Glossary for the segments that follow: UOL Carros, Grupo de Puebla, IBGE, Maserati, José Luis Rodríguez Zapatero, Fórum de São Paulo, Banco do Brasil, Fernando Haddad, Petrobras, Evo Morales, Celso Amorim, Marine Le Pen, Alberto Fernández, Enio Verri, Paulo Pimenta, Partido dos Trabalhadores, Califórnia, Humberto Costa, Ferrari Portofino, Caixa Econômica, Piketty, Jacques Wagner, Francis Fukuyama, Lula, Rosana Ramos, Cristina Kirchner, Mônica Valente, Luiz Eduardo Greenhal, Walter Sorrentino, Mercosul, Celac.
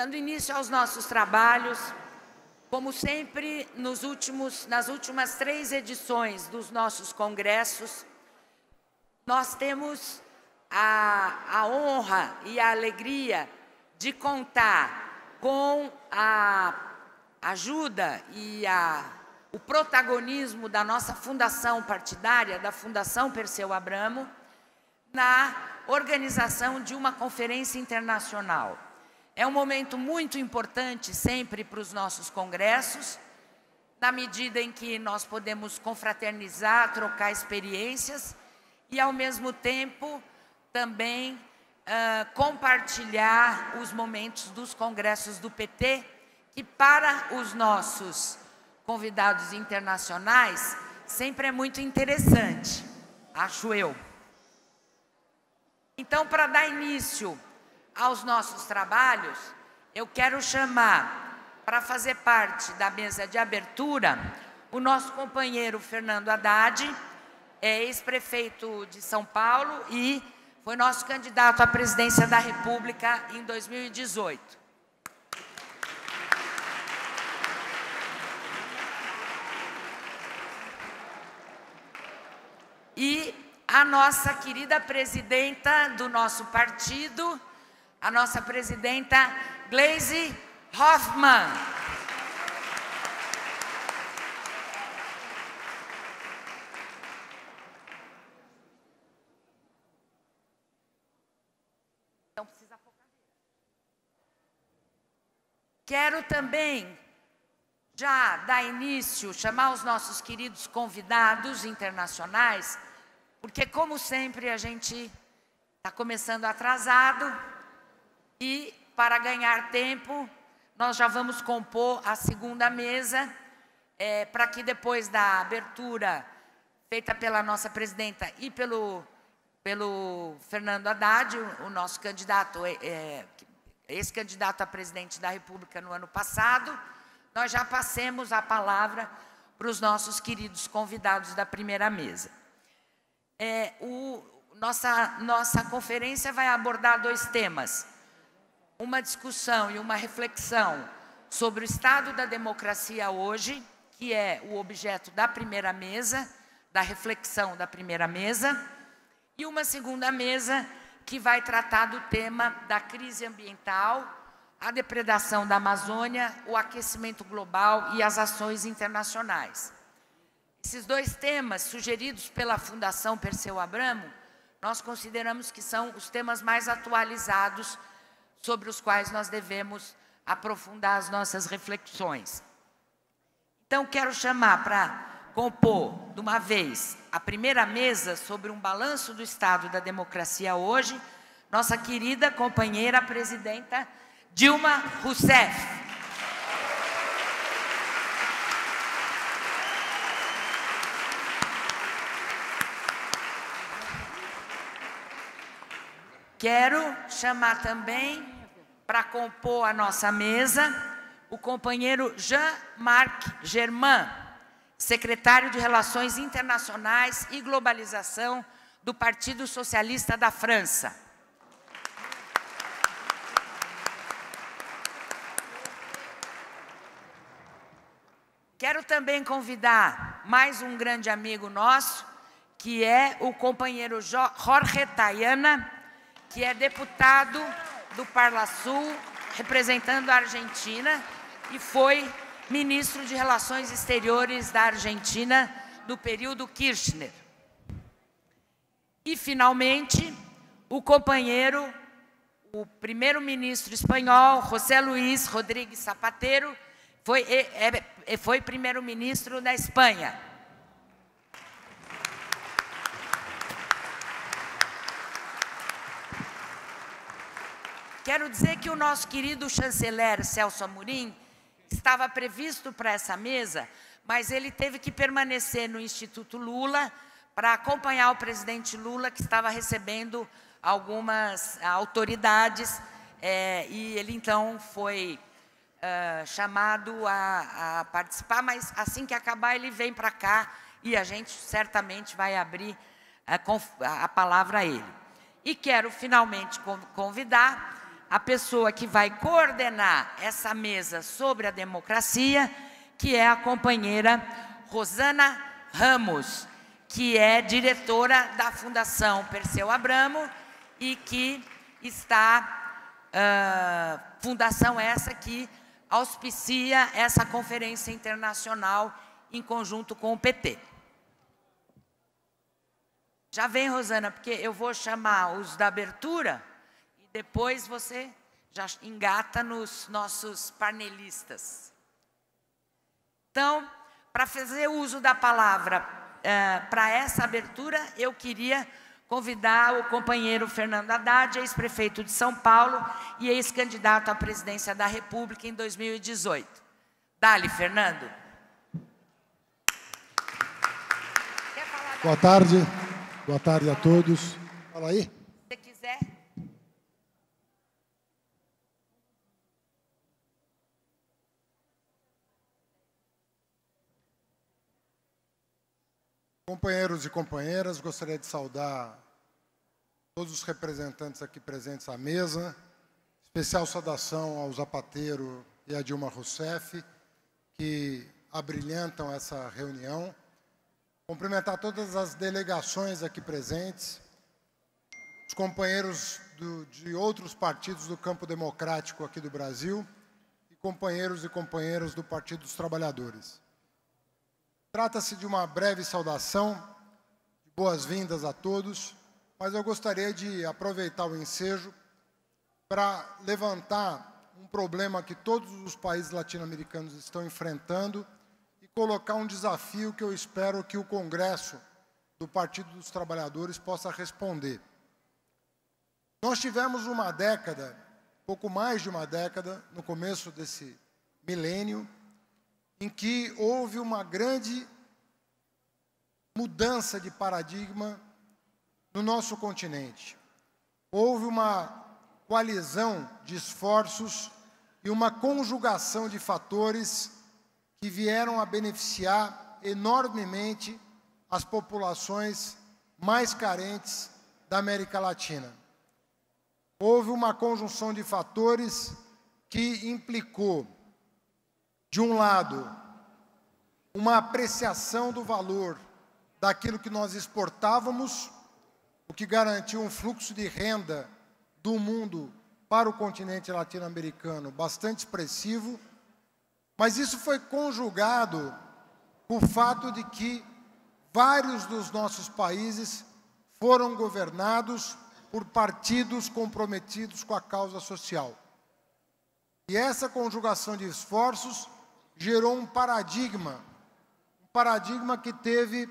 Dando início aos nossos trabalhos, como sempre, nas últimas 3 edições dos nossos congressos, nós temos a honra e a alegria de contar com a ajuda e o protagonismo da nossa fundação partidária, da Fundação Perseu Abramo, na organização de uma conferência internacional. É um momento muito importante sempre para os nossos congressos, na medida em que nós podemos confraternizar, trocar experiências e, ao mesmo tempo, também compartilhar os momentos dos congressos do PT, que para os nossos convidados internacionais sempre é muito interessante, acho eu. Então, para dar início aos nossos trabalhos, eu quero chamar para fazer parte da mesa de abertura o nosso companheiro Fernando Haddad, ex-prefeito de São Paulo e foi nosso candidato à presidência da República em 2018. E a nossa querida presidenta do nosso partido, a nossa presidenta Gleisi Hoffmann. Então precisa focar. Quero também já dar início, chamar os nossos queridos convidados internacionais, porque como sempre a gente está começando atrasado. E, para ganhar tempo, nós já vamos compor a segunda mesa, para que depois da abertura feita pela nossa presidenta e pelo Fernando Haddad, o nosso candidato, ex-candidato a presidente da República no ano passado, nós já passemos a palavra para os nossos queridos convidados da primeira mesa. Nossa conferência vai abordar 2 temas. Uma discussão e uma reflexão sobre o estado da democracia hoje, que é o objeto da primeira mesa, da reflexão da primeira mesa, e uma segunda mesa que vai tratar do tema da crise ambiental, a depredação da Amazônia, o aquecimento global e as ações internacionais. Esses 2 temas, sugeridos pela Fundação Perseu Abramo, nós consideramos que são os temas mais atualizados sobre os quais nós devemos aprofundar as nossas reflexões. Então, quero chamar para compor, de uma vez, a primeira mesa sobre um balanço do estado da democracia hoje, nossa querida companheira presidenta Dilma Rousseff. Quero chamar também, para compor a nossa mesa, o companheiro Jean-Marc Germain, secretário de Relações Internacionais e Globalização do Partido Socialista da França. Quero também convidar mais um grande amigo nosso, que é o companheiro Jorge Taiana, que é deputado do Parlasul, representando a Argentina, e foi ministro de Relações Exteriores da Argentina no período Kirchner. E, finalmente, o primeiro-ministro espanhol, José Luis Rodríguez Zapatero, foi primeiro-ministro da Espanha. Quero dizer que o nosso querido chanceler Celso Amorim estava previsto para essa mesa, mas ele teve que permanecer no Instituto Lula para acompanhar o presidente Lula, que estava recebendo algumas autoridades, e ele, então, foi chamado a participar, mas, assim que acabar, ele vem para cá e a gente certamente vai abrir a palavra a ele. E quero, finalmente, convidar a pessoa que vai coordenar essa mesa sobre a democracia, que é a companheira Rosana Ramos, que é diretora da Fundação Perseu Abramo e que está, fundação essa que auspicia essa conferência internacional em conjunto com o PT. Já vem, Rosana, porque eu vou chamar os da abertura e depois você já engata nos nossos panelistas. Então, para fazer uso da palavra para essa abertura, eu queria convidar o companheiro Fernando Haddad, ex-prefeito de São Paulo e ex-candidato à presidência da República em 2018. Dá-lhe, Fernando. Boa tarde. Boa tarde a todos. Fala aí. Se você quiser. Companheiros e companheiras, gostaria de saudar todos os representantes aqui presentes à mesa, especial saudação ao Zapatero e à Dilma Rousseff, que abrilhantam essa reunião. Cumprimentar todas as delegações aqui presentes, os companheiros de outros partidos do campo democrático aqui do Brasil e companheiros e companheiras do Partido dos Trabalhadores. Trata-se de uma breve saudação, de boas-vindas a todos, mas eu gostaria de aproveitar o ensejo para levantar um problema que todos os países latino-americanos estão enfrentando, colocar um desafio que eu espero que o Congresso do Partido dos Trabalhadores possa responder. Nós tivemos uma década, pouco mais de uma década, no começo desse milênio, em que houve uma grande mudança de paradigma no nosso continente. Houve uma coalizão de esforços e uma conjugação de fatores que vieram a beneficiar enormemente as populações mais carentes da América Latina. Houve uma conjunção de fatores que implicou, de um lado, uma apreciação do valor daquilo que nós exportávamos, o que garantiu um fluxo de renda do mundo para o continente latino-americano bastante expressivo, mas isso foi conjugado com o fato de que vários dos nossos países foram governados por partidos comprometidos com a causa social. E essa conjugação de esforços gerou um paradigma que teve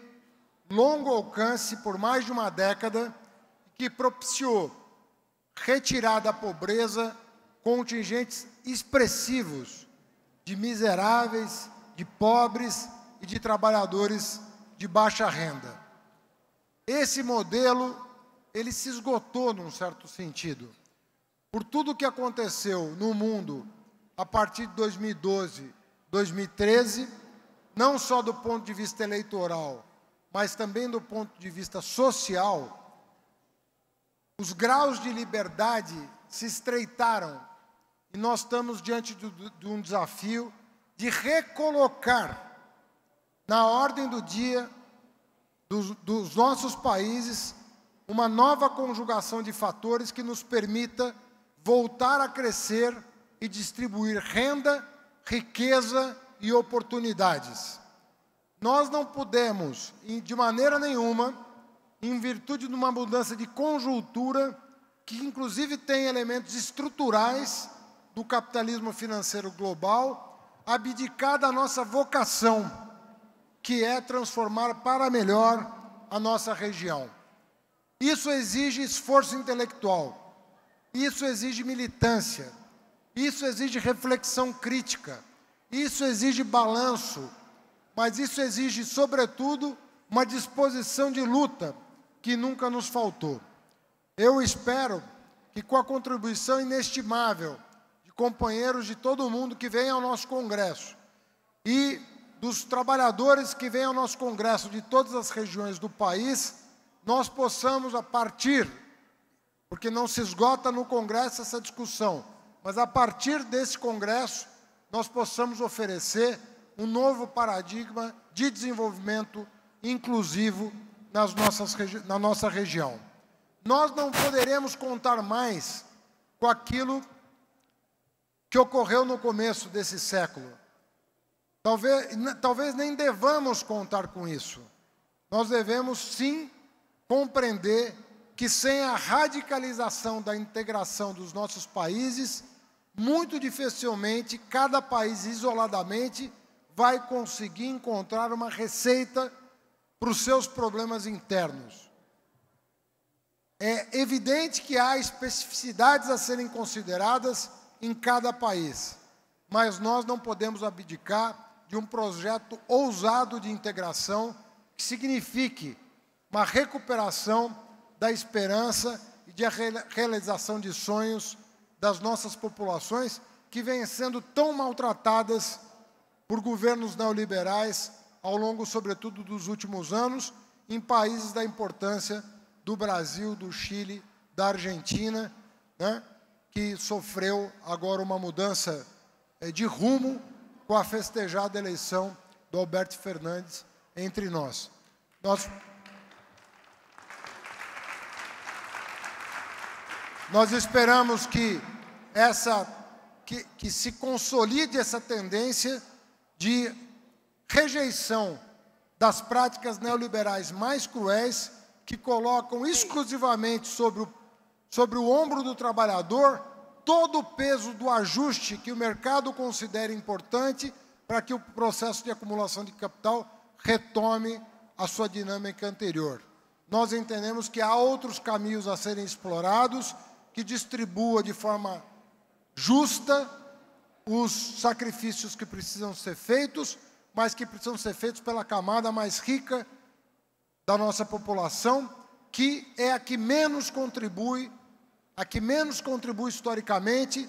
longo alcance por mais de uma década, que propiciou retirar da pobreza contingentes expressivos de miseráveis, de pobres e de trabalhadores de baixa renda. Esse modelo, ele se esgotou num certo sentido. Por tudo que aconteceu no mundo a partir de 2012, 2013, não só do ponto de vista eleitoral, mas também do ponto de vista social, os graus de liberdade se estreitaram. E nós estamos diante de um desafio de recolocar na ordem do dia dos nossos países uma nova conjugação de fatores que nos permita voltar a crescer e distribuir renda, riqueza e oportunidades. Nós não podemos, de maneira nenhuma, em virtude de uma mudança de conjuntura, que inclusive tem elementos estruturais do capitalismo financeiro global, abdicar da nossa vocação, que é transformar para melhor a nossa região. Isso exige esforço intelectual, isso exige militância, isso exige reflexão crítica, isso exige balanço, mas isso exige, sobretudo, uma disposição de luta que nunca nos faltou. Eu espero que, com a contribuição inestimável companheiros de todo mundo que vem ao nosso Congresso e dos trabalhadores que vêm ao nosso Congresso de todas as regiões do país, nós possamos, a partir porque não se esgota no Congresso essa discussão, mas a partir desse Congresso nós possamos oferecer um novo paradigma de desenvolvimento inclusivo na nossa região. Nós não poderemos contar mais com aquilo que ocorreu no começo desse século. Talvez nem devamos contar com isso. Nós devemos, sim, compreender que sem a radicalização da integração dos nossos países, muito dificilmente cada país isoladamente vai conseguir encontrar uma receita para os seus problemas internos. É evidente que há especificidades a serem consideradas em cada país, mas nós não podemos abdicar de um projeto ousado de integração que signifique uma recuperação da esperança e de realização de sonhos das nossas populações que vêm sendo tão maltratadas por governos neoliberais ao longo, sobretudo, dos últimos anos, em países da importância do Brasil, do Chile, da Argentina, né, que sofreu agora uma mudança de rumo com a festejada eleição do Alberto Fernández entre nós. Nós esperamos que se consolide essa tendência de rejeição das práticas neoliberais mais cruéis que colocam exclusivamente sobre o ombro do trabalhador todo o peso do ajuste que o mercado considera importante para que o processo de acumulação de capital retome a sua dinâmica anterior. Nós entendemos que há outros caminhos a serem explorados que distribua de forma justa os sacrifícios que precisam ser feitos, mas que precisam ser feitos pela camada mais rica da nossa população, que é a que menos contribui historicamente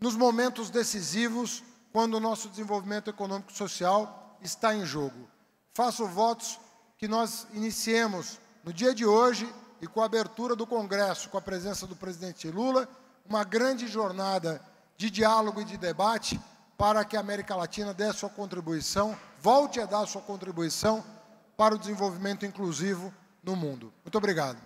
nos momentos decisivos, quando o nosso desenvolvimento econômico e social está em jogo. Faço votos que nós iniciemos, no dia de hoje, e com a abertura do Congresso, com a presença do presidente Lula, uma grande jornada de diálogo e de debate para que a América Latina dê a sua contribuição, volte a dar a sua contribuição para o desenvolvimento inclusivo no mundo. Muito obrigado.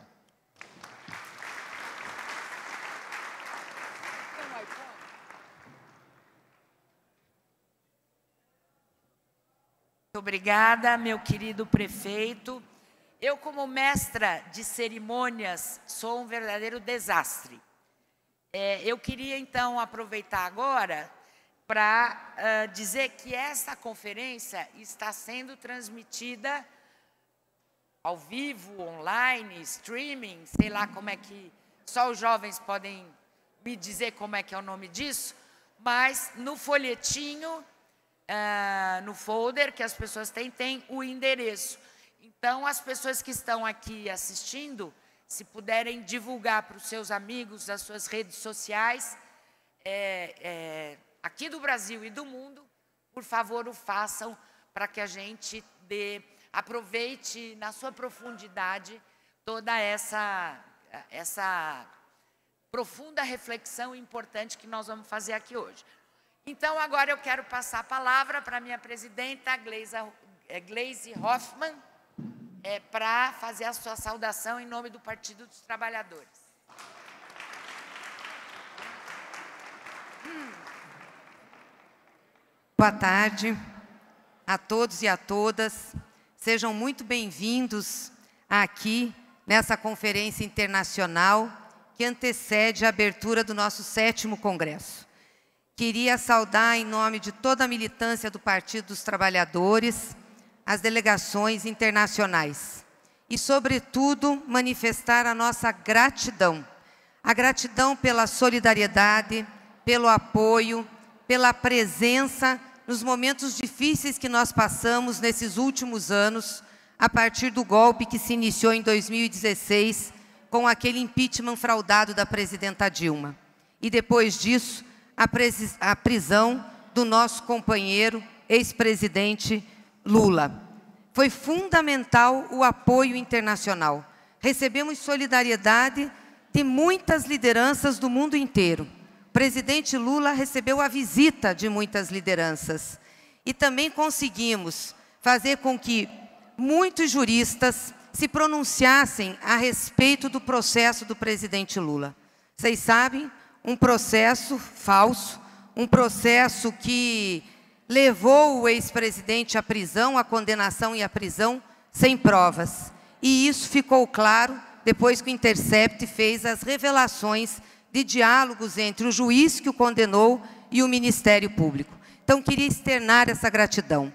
Muito obrigada, meu querido prefeito. Eu, como mestra de cerimônias, sou um verdadeiro desastre. Eu queria, então, aproveitar agora para dizer que esta conferência está sendo transmitida ao vivo, online, streaming, sei lá como é que... Só os jovens podem me dizer como é que é o nome disso, mas no folhetinho, no folder que as pessoas têm, tem o endereço. Então, as pessoas que estão aqui assistindo, se puderem divulgar para os seus amigos, as suas redes sociais, aqui do Brasil e do mundo, por favor, o façam para que a gente aproveite na sua profundidade toda essa profunda reflexão importante que nós vamos fazer aqui hoje. Então, agora eu quero passar a palavra para a minha presidenta, Gleisi Hoffmann, para fazer a sua saudação em nome do Partido dos Trabalhadores. Boa tarde a todos e a todas. Sejam muito bem-vindos aqui nessa conferência internacional que antecede a abertura do nosso 7º Congresso. Queria saudar em nome de toda a militância do Partido dos Trabalhadores as delegações internacionais e, sobretudo, manifestar a nossa gratidão. A gratidão pela solidariedade, pelo apoio, pela presença nos momentos difíceis que nós passamos nesses últimos anos, a partir do golpe que se iniciou em 2016 com aquele impeachment fraudado da presidenta Dilma. E, depois disso, a prisão do nosso companheiro, ex-presidente Lula. Foi fundamental o apoio internacional. recebemos solidariedade de muitas lideranças do mundo inteiro. O presidente Lula recebeu a visita de muitas lideranças. E também conseguimos fazer com que muitos juristas se pronunciassem a respeito do processo do presidente Lula. Vocês sabem, um processo falso, um processo que levou o ex-presidente à prisão, à condenação e à prisão sem provas. E isso ficou claro depois que o Intercept fez as revelações de diálogos entre o juiz que o condenou e o Ministério Público. Então, queria externar essa gratidão.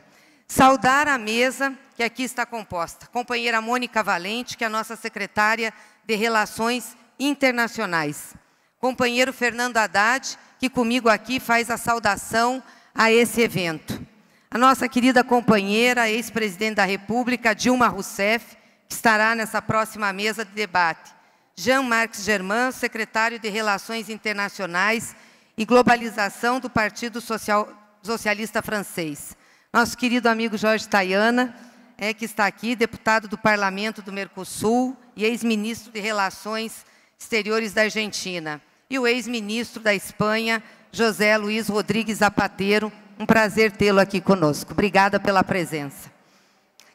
Saudar a mesa que aqui está composta. Companheira Mônica Valente, que é a nossa secretária de Relações Internacionais. Companheiro Fernando Haddad, que comigo aqui faz a saudação a esse evento. A nossa querida companheira, ex-presidente da República, Dilma Rousseff, que estará nessa próxima mesa de debate. Jean-Marc Germain, secretário de Relações Internacionais e Globalização do Partido Socialista Francês. Nosso querido amigo Jorge Taiana, que está aqui, deputado do Parlamento do Mercosul e ex-ministro de Relações Exteriores da Argentina. E o ex-ministro da Espanha, José Luis Rodríguez Zapatero. Um prazer tê-lo aqui conosco. Obrigada pela presença.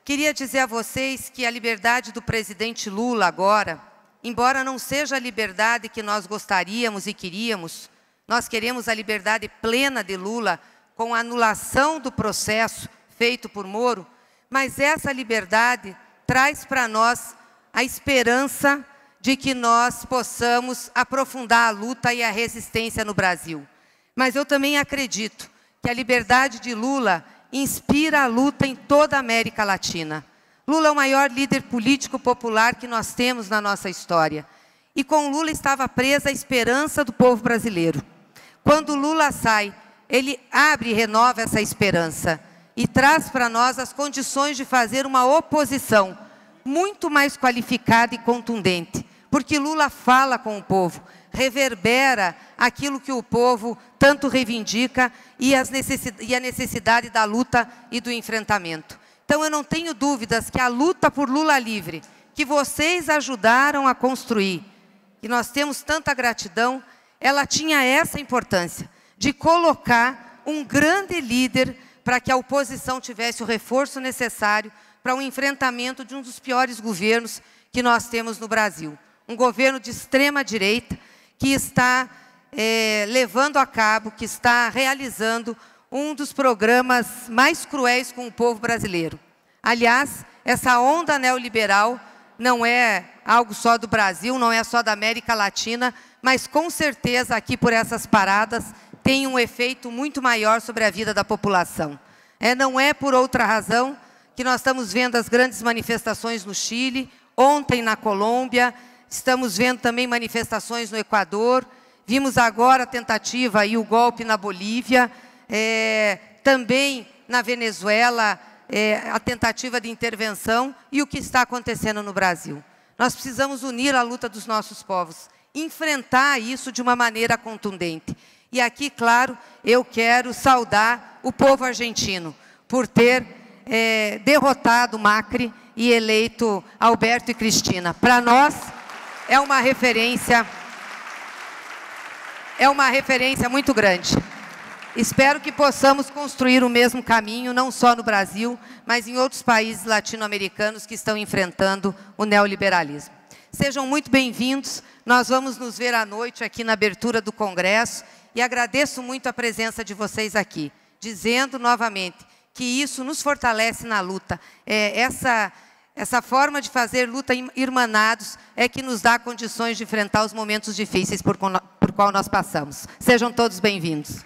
Queria dizer a vocês que a liberdade do presidente Lula agora, embora não seja a liberdade que nós gostaríamos e queríamos, nós queremos a liberdade plena de Lula com a anulação do processo feito por Moro, mas essa liberdade traz para nós a esperança de que nós possamos aprofundar a luta e a resistência no Brasil. Mas eu também acredito que a liberdade de Lula inspira a luta em toda a América Latina. Lula é o maior líder político popular que nós temos na nossa história. E com Lula estava presa a esperança do povo brasileiro. Quando Lula sai, ele abre e renova essa esperança e traz para nós as condições de fazer uma oposição muito mais qualificada e contundente, porque Lula fala com o povo, reverbera aquilo que o povo tanto reivindica e a necessidade da luta e do enfrentamento. Então, eu não tenho dúvidas que a luta por Lula livre, que vocês ajudaram a construir, e nós temos tanta gratidão, ela tinha essa importância, de colocar um grande líder para que a oposição tivesse o reforço necessário para o enfrentamento de um dos piores governos que nós temos no Brasil. Um governo de extrema-direita, que está levando a cabo, que está realizando um dos programas mais cruéis com o povo brasileiro. Aliás, essa onda neoliberal não é algo só do Brasil, não é só da América Latina, mas com certeza aqui por essas paradas tem um efeito muito maior sobre a vida da população. Não é por outra razão que nós estamos vendo as grandes manifestações no Chile, ontem na Colômbia. Estamos vendo também manifestações no Equador, vimos agora a tentativa e o golpe na Bolívia, também na Venezuela, a tentativa de intervenção e o que está acontecendo no Brasil. Nós precisamos unir a luta dos nossos povos, enfrentar isso de uma maneira contundente. E aqui, claro, eu quero saudar o povo argentino por ter derrotado Macri e eleito Alberto e Cristina. Para nós, é uma referência muito grande. Espero que possamos construir o mesmo caminho, não só no Brasil, mas em outros países latino-americanos que estão enfrentando o neoliberalismo. Sejam muito bem-vindos. Nós vamos nos ver à noite aqui na abertura do Congresso e agradeço muito a presença de vocês aqui, dizendo novamente que isso nos fortalece na luta. Essa forma de fazer luta irmanados é que nos dá condições de enfrentar os momentos difíceis por qual nós passamos. Sejam todos bem-vindos.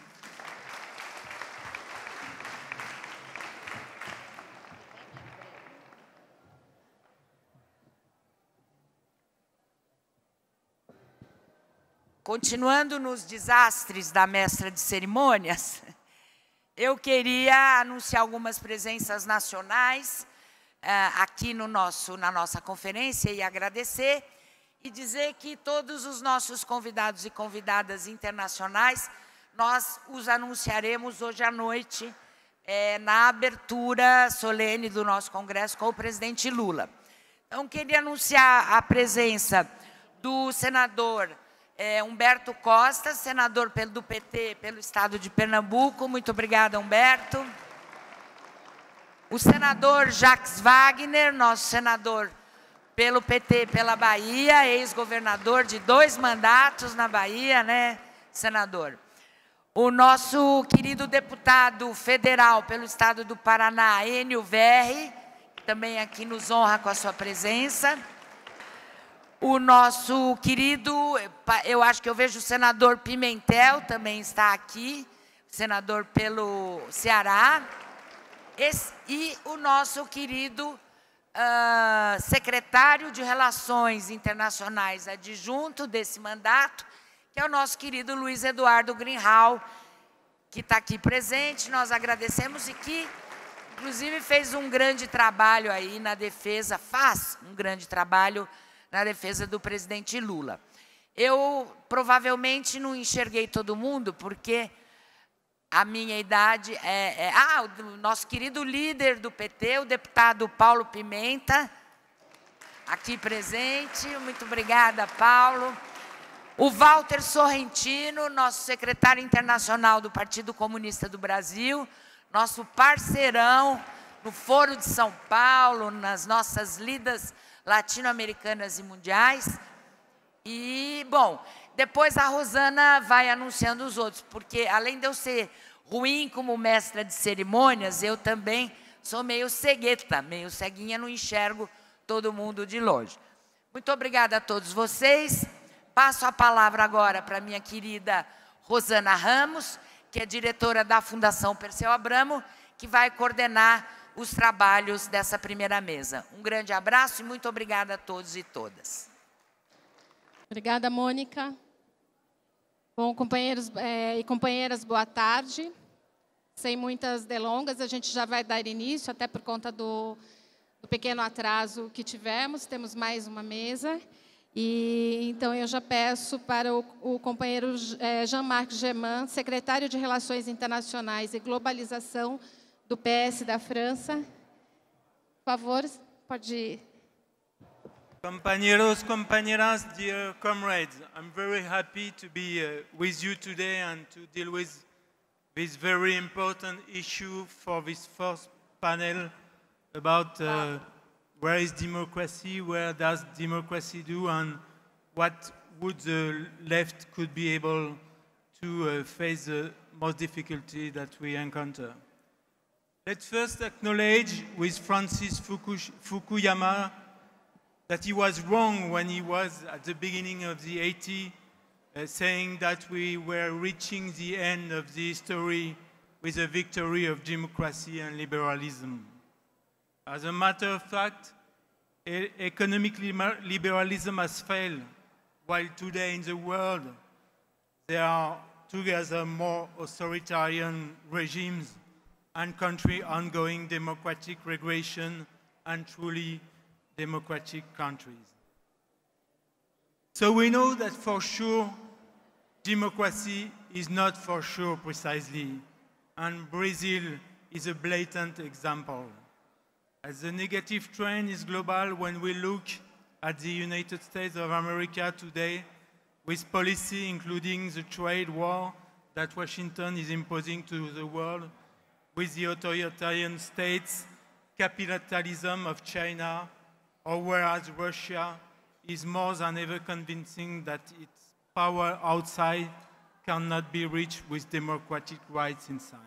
Continuando nos desastres da mestra de cerimônias, eu queria anunciar algumas presenças nacionais aqui na nossa conferência e agradecer e dizer que todos os nossos convidados e convidadas internacionais nós os anunciaremos hoje à noite na abertura solene do nosso congresso com o presidente Lula. Então, queria anunciar a presença do senador Humberto Costa, senador do PT pelo Estado de Pernambuco. Muito obrigada, Humberto. O senador Jacques Wagner, nosso senador pelo PT pela Bahia, ex-governador de 2 mandatos na Bahia, né, senador? O nosso querido deputado federal pelo Estado do Paraná, Enio Verri, também aqui nos honra com a sua presença. O nosso querido, eu acho que eu vejo o senador Pimentel, também está aqui, senador pelo Ceará. E o nosso querido secretário de Relações Internacionais adjunto desse mandato, que é o nosso querido Luiz Eduardo Greenhal, que está aqui presente. Nós agradecemos e que, inclusive, fez um grande trabalho aí na defesa, faz um grande trabalho na defesa do presidente Lula. Eu provavelmente não enxerguei todo mundo, porque a minha idade é... o nosso querido líder do PT, o deputado Paulo Pimenta, aqui presente. Muito obrigada, Paulo. O Walter Sorrentino, nosso secretário internacional do Partido Comunista do Brasil, nosso parceirão no Fórum de São Paulo, nas nossas lidas latino-americanas e mundiais. E, bom, depois a Rosana vai anunciando os outros, porque além de eu ser ruim como mestra de cerimônias, eu também sou meio cegueta, meio ceguinha, não enxergo todo mundo de longe. Muito obrigada a todos vocês. Passo a palavra agora para minha querida Rosana Ramos, que é diretora da Fundação Perseu Abramo, que vai coordenar os trabalhos dessa primeira mesa. Um grande abraço e muito obrigada a todos e todas. Obrigada, Mônica. Bom, companheiros e companheiras, boa tarde. Sem muitas delongas, a gente já vai dar início, até por conta do pequeno atraso que tivemos. Temos mais uma mesa. E então, eu já peço para o companheiro Jean-Marc Germain, secretário de Relações Internacionais e Globalização do PS da França. Por favor, pode ir. Compañeros, compañeras, dear comrades, I'm very happy to be with you today and to deal with this very important issue for this first panel about where is democracy, where does democracy do, and what would the left could be able to face the most difficulty that we encounter. Let's first acknowledge with Francis Fukuyama that he was wrong when he was at the beginning of the 80s saying that we were reaching the end of the history with the victory of democracy and liberalism. As a matter of fact, economic liberalism has failed, while today in the world there are together more authoritarian regimes and country ongoing democratic regression and truly democratic countries. So we know that for sure democracy is not for sure precisely, and Brazil is a blatant example. As the negative trend is global, when we look at the United States of America today, with policy including the trade war that Washington is imposing to the world, with the authoritarian states, capitalism of China, or whereas Russia is more than ever convincing that its power outside cannot be reached with democratic rights inside.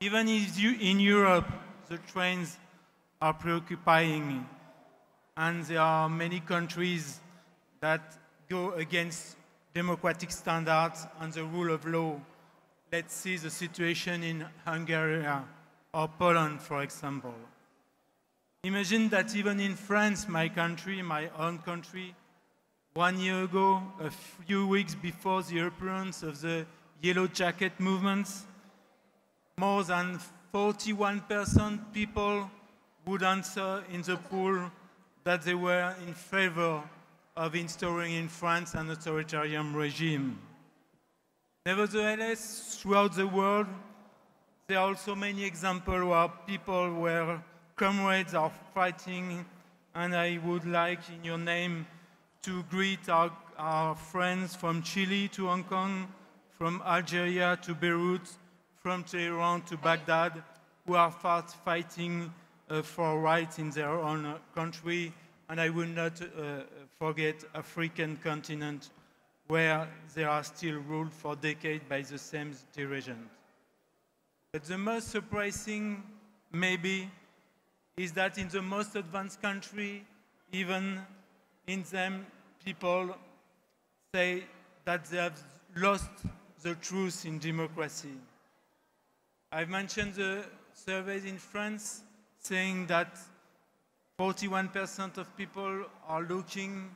Even in Europe, the trends are preoccupying, and there are many countries that go against democratic standards and the rule of law. Let's see the situation in Hungary or Poland, for example. Imagine that even in France, my country, my own country, 1 year ago, a few weeks before the appearance of the Yellow Jacket movements, more than 41% people would answer in the poll that they were in favor of installing in France an authoritarian regime. Nevertheless, throughout the world, there are also many examples where people, where comrades are fighting and I would like, in your name, to greet our friends from Chile to Hong Kong, from Algeria to Beirut, from Tehran to Baghdad, who are fast fighting for rights in their own country, and I will not forget African continent, where they are still ruled for decades by the same dirigion. But the most surprising, maybe, is that in the most advanced country, even in them, people say that they have lost the truth in democracy. I've mentioned the surveys in France saying that 41% of people are looking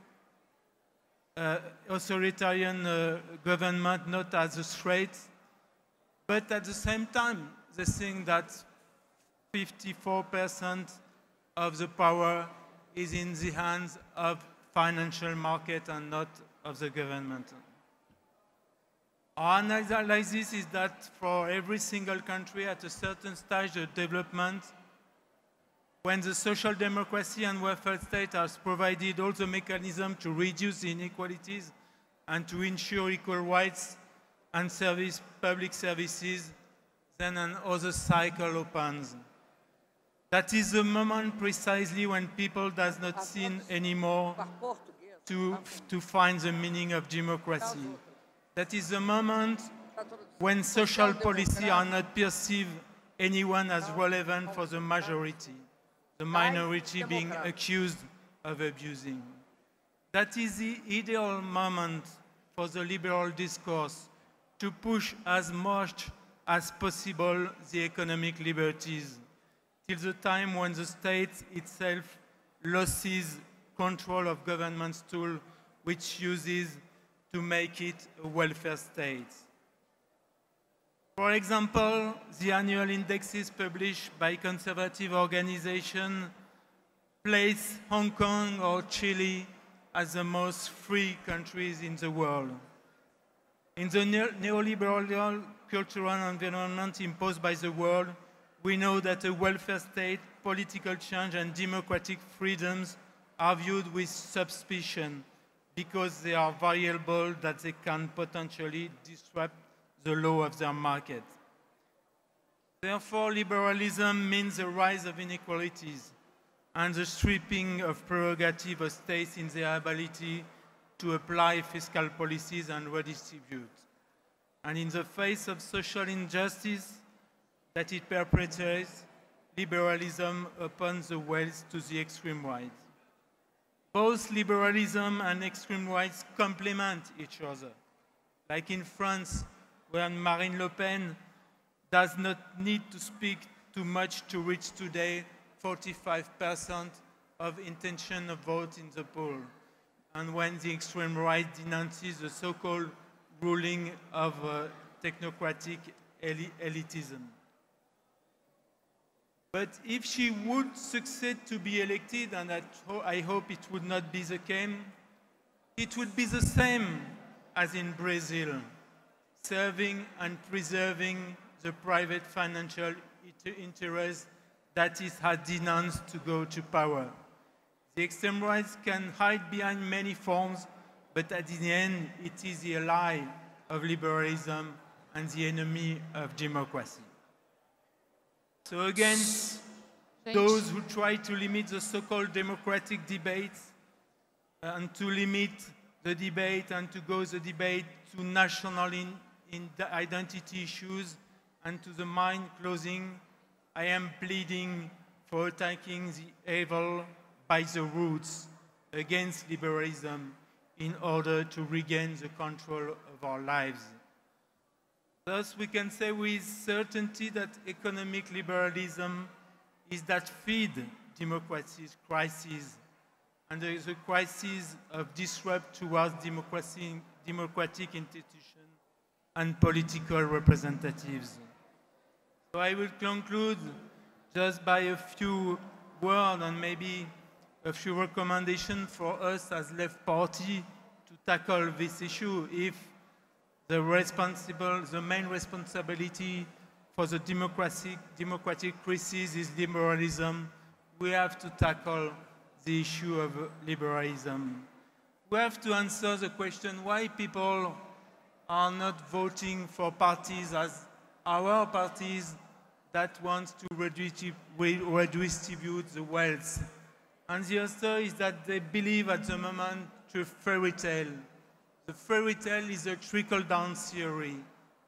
authoritarian government not as a threat, but at the same time they think that 54% of the power is in the hands of financial market and not of the government. Our analysis is that for every single country at a certain stage of development, when the social democracy and welfare state has provided all the mechanisms to reduce the inequalities and to ensure equal rights and public services, then another cycle opens. That is the moment precisely when people do not seem anymore to find the meaning of democracy. That is the moment when social policy are not perceived anyone as relevant for the majority, the minority being accused of abusing. That is the ideal moment for the liberal discourse to push as much as possible the economic liberties, till the time when the state itself loses control of government's tool, which uses to make it a welfare state. For example, the annual indexes published by conservative organizations place Hong Kong or Chile as the most free countries in the world. In the neoliberal cultural environment imposed by the world, we know that a welfare state, political change and democratic freedoms are viewed with suspicion because they are variables that they can potentially disrupt the law of their market. Therefore, liberalism means the rise of inequalities and the stripping of prerogative of states in their ability to apply fiscal policies and redistribute. And in the face of social injustice that it perpetrates, liberalism opens the ways to the extreme right. Both liberalism and extreme rights complement each other, like in France, when Marine Le Pen does not need to speak too much to reach today 45% of intention of vote in the poll, and when the extreme right denounces the so-called ruling of technocratic elitism. But if she would succeed to be elected, and I hope it would not be the case, it would be the same as in Brazil, serving and preserving the private financial interest that it has denounced to go to power. The extreme right can hide behind many forms, but at the end, it is the ally of liberalism and the enemy of democracy. So against those who try to limit the so-called democratic debate and to limit the debate and to go the debate to national identity issues and to the mind closing, I am pleading for attacking the evil by the roots against liberalism in order to regain the control of our lives. Thus, we can say with certainty that economic liberalism is that feed democracy's crisis, and there is a crisis of disrupt towards democracy, democratic institutions and political representatives. So I will conclude just by a few words and maybe a few recommendations for us as left party to tackle this issue if the main responsibility for the democratic crisis is liberalism. We have to tackle the issue of liberalism. We have to answer the question why people are not voting for parties as our parties that want to redistribute the wealth. And the answer is that they believe at the moment to a fairy tale. The fairy tale is a trickle-down theory,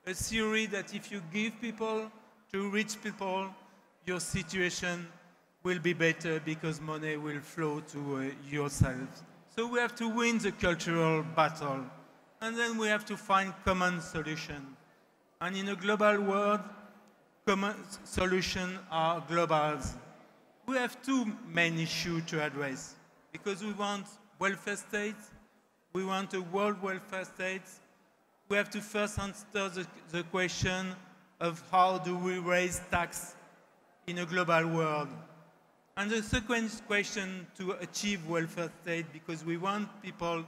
a theory that if you give people to rich people, your situation will be better because money will flow to yourself. So we have to win the cultural battle, and then we have to find common solutions. And in a global world, common solutions are globals. We have two main issues to address, because we want welfare states, we want a world welfare state. We have to first answer the question of how do we raise tax in a global world. And the second question to achieve welfare state, because we want people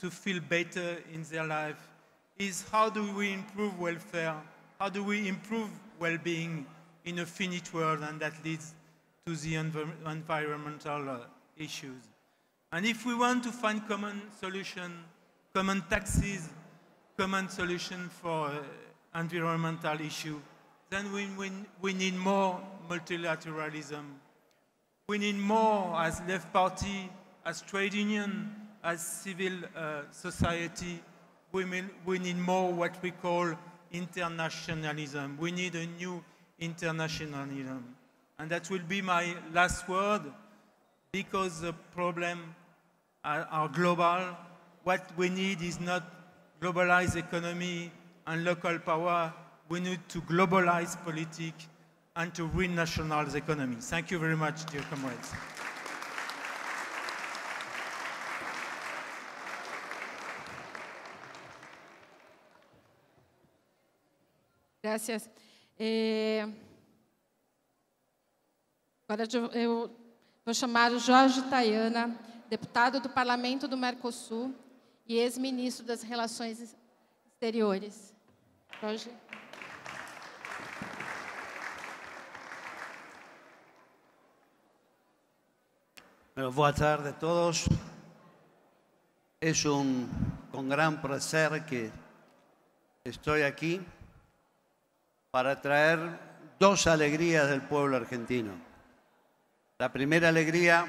to feel better in their life, is how do we improve welfare, how do we improve well-being in a finite world, and that leads to the environmental issues. And if we want to find common solution, common taxes, common solution for environmental issue, then we need more multilateralism. We need more as left party, as trade union, as civil society. We need more what we call internationalism. We need a new internationalism. And that will be my last word, because the problems are global. What we need is not globalized economy and local power. We need to globalize politics and to renationalize the economy. Thank you very much, dear comrades. Gracias. Agora eu vou chamar o Jorge Taiana, deputado do Parlamento do Mercosul e ex-ministro das Relações Exteriores. Jorge. Bueno, boa tarde a todos. É com grande prazer que estou aqui para trazer duas alegrias do povo argentino. La primera alegría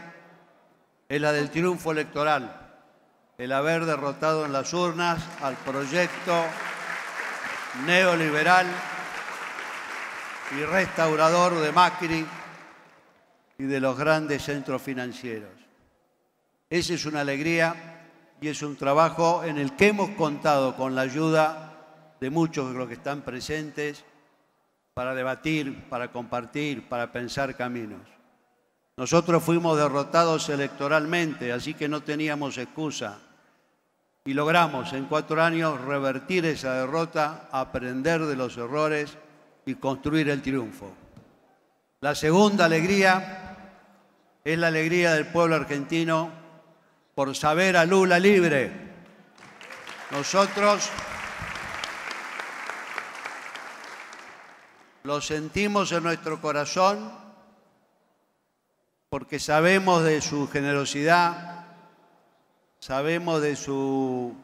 es la del triunfo electoral, el haber derrotado en las urnas al proyecto neoliberal y restaurador de Macri y de los grandes centros financieros. Esa es una alegría y es un trabajo en el que hemos contado con la ayuda de muchos de los que están presentes para debatir, para compartir, para pensar caminos. Nosotros fuimos derrotados electoralmente, así que no teníamos excusa. Y logramos en 4 años revertir esa derrota, aprender de los errores y construir el triunfo. La segunda alegría es la alegría del pueblo argentino por saber a Lula libre. Nosotros lo sentimos en nuestro corazón, porque sabemos de su generosidad, sabemos de su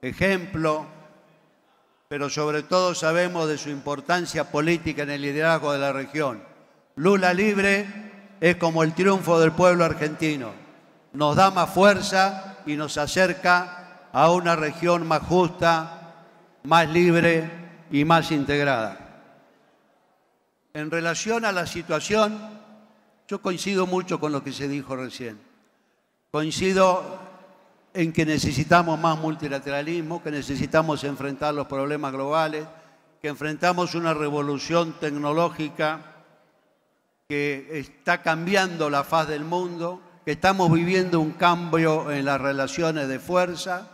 ejemplo, pero sobre todo sabemos de su importancia política en el liderazgo de la región. Lula libre es como el triunfo del pueblo argentino. Nos da más fuerza y nos acerca a una región más justa, más libre y más integrada. En relación a la situación, yo coincido mucho con lo que se dijo recién. Coincido en que necesitamos más multilateralismo, que necesitamos enfrentar los problemas globales, que enfrentamos una revolución tecnológica que está cambiando la faz del mundo, que estamos viviendo un cambio en las relaciones de fuerza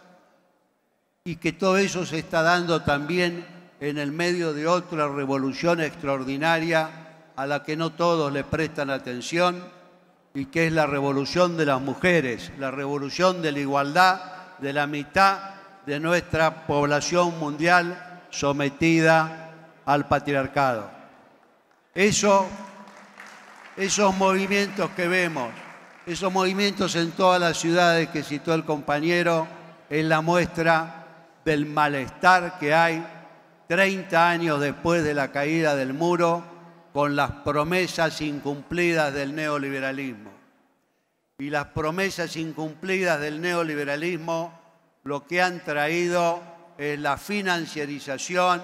y que todo eso se está dando también en el medio de otra revolución extraordinaria a la que no todos le prestan atención, y que es la revolución de las mujeres, la revolución de la igualdad de la mitad de nuestra población mundial sometida al patriarcado. Esos movimientos que vemos, Esos movimientos en todas las ciudades que citó el compañero es la muestra del malestar que hay 30 años después de la caída del muro con las promesas incumplidas del neoliberalismo. Y las promesas incumplidas del neoliberalismo lo que han traído es la financiarización,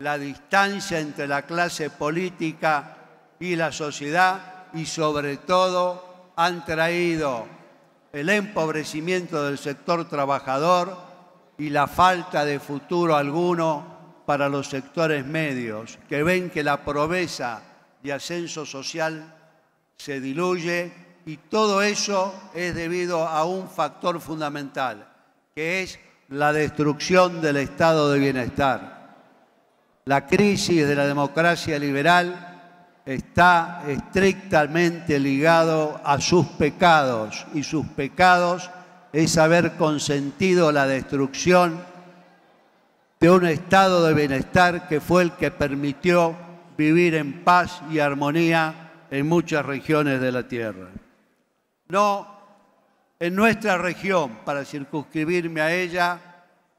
la distancia entre la clase política y la sociedad y sobre todo han traído el empobrecimiento del sector trabajador y la falta de futuro alguno para los sectores medios, que ven que la promesa de ascenso social se diluye y todo eso es debido a un factor fundamental, que es la destrucción del estado de bienestar. La crisis de la democracia liberal está estrictamente ligado a sus pecados, y sus pecados es haber consentido la destrucción de un estado de bienestar que fue el que permitió vivir en paz y armonía en muchas regiones de la tierra. No, en nuestra región, para circunscribirme a ella,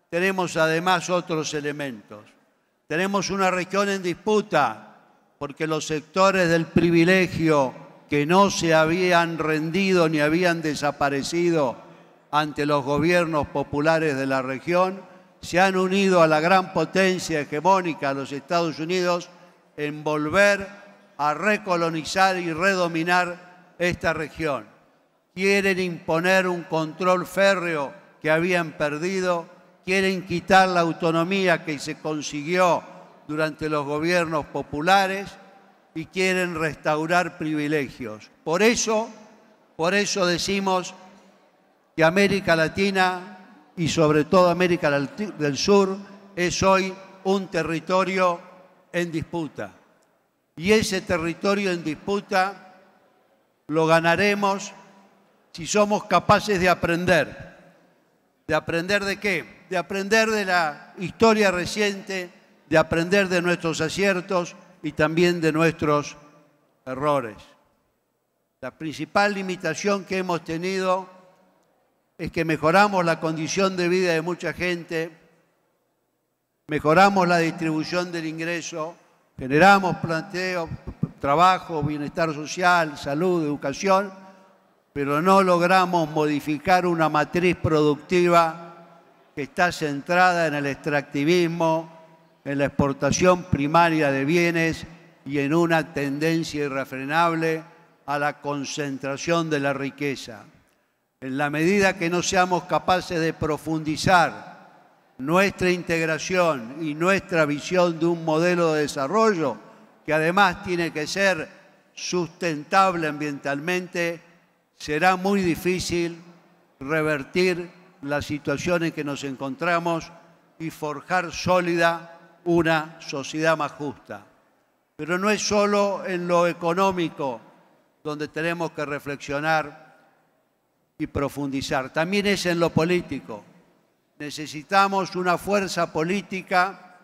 tenemos además otros elementos. Tenemos una región en disputa, porque los sectores del privilegio que no se habían rendido ni habían desaparecido ante los gobiernos populares de la región, se han unido a la gran potencia hegemónica, a los Estados Unidos, en volver a recolonizar y redominar esta región. Quieren imponer un control férreo que habían perdido, quieren quitar la autonomía que se consiguió durante los gobiernos populares y quieren restaurar privilegios. Por eso decimos que América Latina y sobre todo América del Sur es hoy un territorio en disputa. Y ese territorio en disputa lo ganaremos si somos capaces de aprender. ¿De aprender de qué? De aprender de la historia reciente, de aprender de nuestros aciertos y también de nuestros errores. La principal limitación que hemos tenido es que mejoramos la condición de vida de mucha gente, mejoramos la distribución del ingreso, generamos planteos, trabajo, bienestar social, salud, educación, pero no logramos modificar una matriz productiva que está centrada en el extractivismo, en la exportación primaria de bienes y en una tendencia irrefrenable a la concentración de la riqueza. En la medida que no seamos capaces de profundizar nuestra integración y nuestra visión de un modelo de desarrollo, que además tiene que ser sustentable ambientalmente, será muy difícil revertir la situación en que nos encontramos y forjar sólida una sociedad más justa. Pero no es solo en lo económico donde tenemos que reflexionar y profundizar, también es en lo político. Necesitamos una fuerza política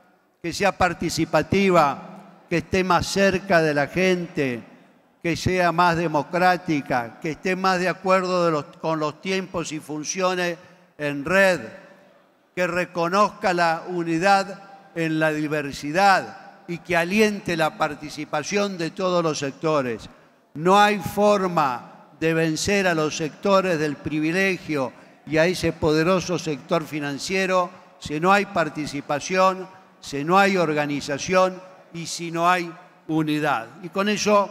que sea participativa, que esté más cerca de la gente, que sea más democrática, que esté más de acuerdo con los tiempos y funciones en red, que reconozca la unidad en la diversidad y que aliente la participación de todos los sectores. No hay forma de vencer a los sectores del privilegio y a ese poderoso sector financiero si no hay participación, si no hay organización y si no hay unidad. Y con eso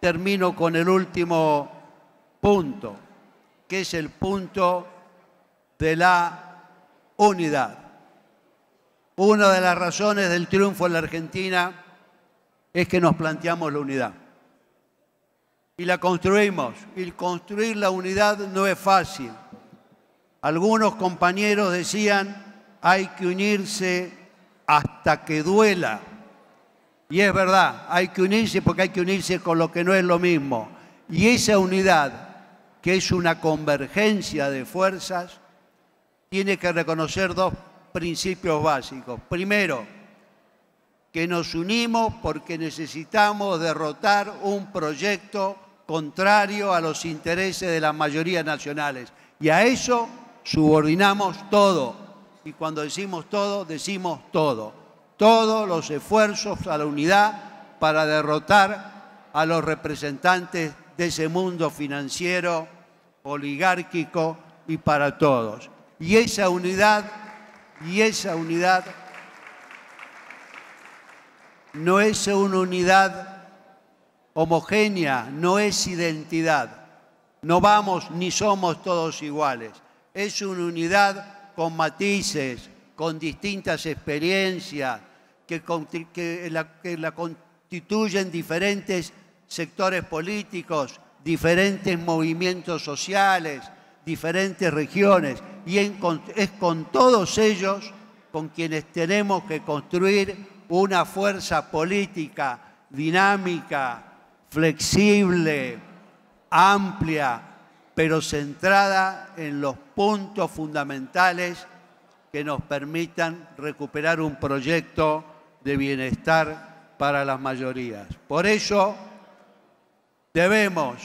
termino con el último punto, que es el punto de la unidad. Una de las razones del triunfo en la Argentina es que nos planteamos la unidad. Y la construimos. Y construir la unidad no es fácil. Algunos compañeros decían, hay que unirse hasta que duela. Y es verdad, hay que unirse porque hay que unirse con lo que no es lo mismo. Y esa unidad, que es una convergencia de fuerzas, tiene que reconocer dos principios básicos. Primero, que nos unimos porque necesitamos derrotar un proyecto contrario a los intereses de las mayorías nacionales. Y a eso subordinamos todo. Y cuando decimos todo. Todos los esfuerzos a la unidad para derrotar a los representantes de ese mundo financiero, oligárquico y para todos. Y esa unidad no es una unidad homogénea, no es identidad. No vamos ni somos todos iguales. Es una unidad con matices, con distintas experiencias, que la constituyen diferentes sectores políticos, diferentes movimientos sociales, diferentes regiones, y es con todos ellos con quienes tenemos que construir una fuerza política dinámica, flexible, amplia, pero centrada en los puntos fundamentales que nos permitan recuperar un proyecto de bienestar para las mayorías. Por eso, debemos,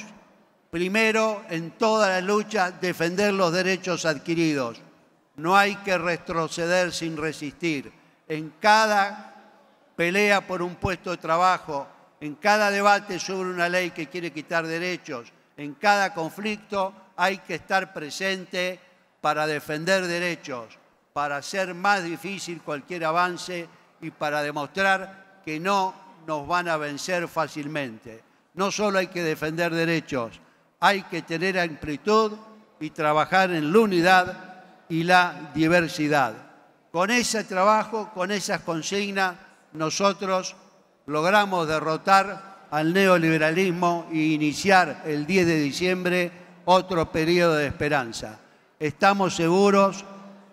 primero, en toda la lucha, defender los derechos adquiridos. No hay que retroceder sin resistir. En cada pelea por un puesto de trabajo, en cada debate sobre una ley que quiere quitar derechos, en cada conflicto hay que estar presente para defender derechos, para hacer más difícil cualquier avance y para demostrar que no nos van a vencer fácilmente. No solo hay que defender derechos, hay que tener amplitud y trabajar en la unidad y la diversidad. Con ese trabajo, con esas consignas, nosotros logramos derrotar al neoliberalismo e iniciar el 10 de diciembre otro periodo de esperanza. Estamos seguros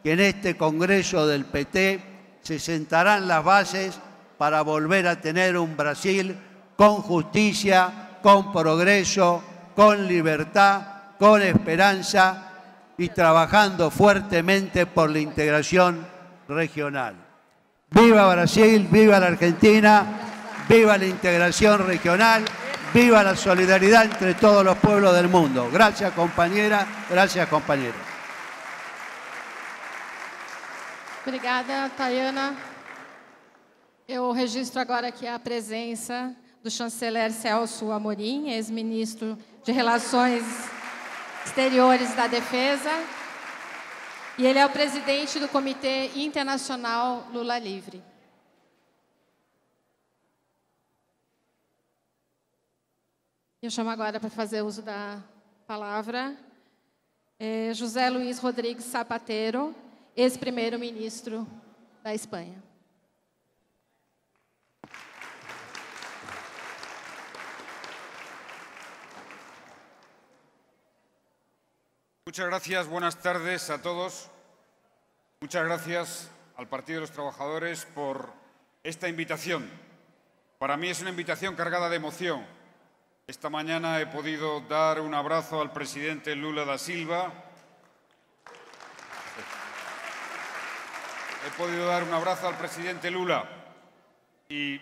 que en este Congreso del PT se sentarán las bases para volver a tener un Brasil con justicia, con progreso, con libertad, con esperanza y trabajando fuertemente por la integración regional. ¡Viva Brasil! ¡Viva la Argentina! ¡Viva la integración regional! ¡Viva la solidaridad entre todos los pueblos del mundo! Gracias, compañera. Gracias, compañero. Obrigada, Taiana. Eu registro agora aqui a presença do chanceler Celso Amorim, ex-ministro de Relações Exteriores da Defesa, e ele é o presidente do Comitê Internacional Lula Livre. Eu chamo agora para fazer uso da palavra José Luis Rodríguez Zapatero, ex-primeiro-ministro da Espanha. Muchas gracias, buenas tardes a todos. Muchas gracias al Partido de los Trabajadores por esta invitación. Para mí es una invitación cargada de emoción. Esta mañana he podido dar un abrazo al presidente Lula da Silva. He podido dar un abrazo al presidente Lula. Y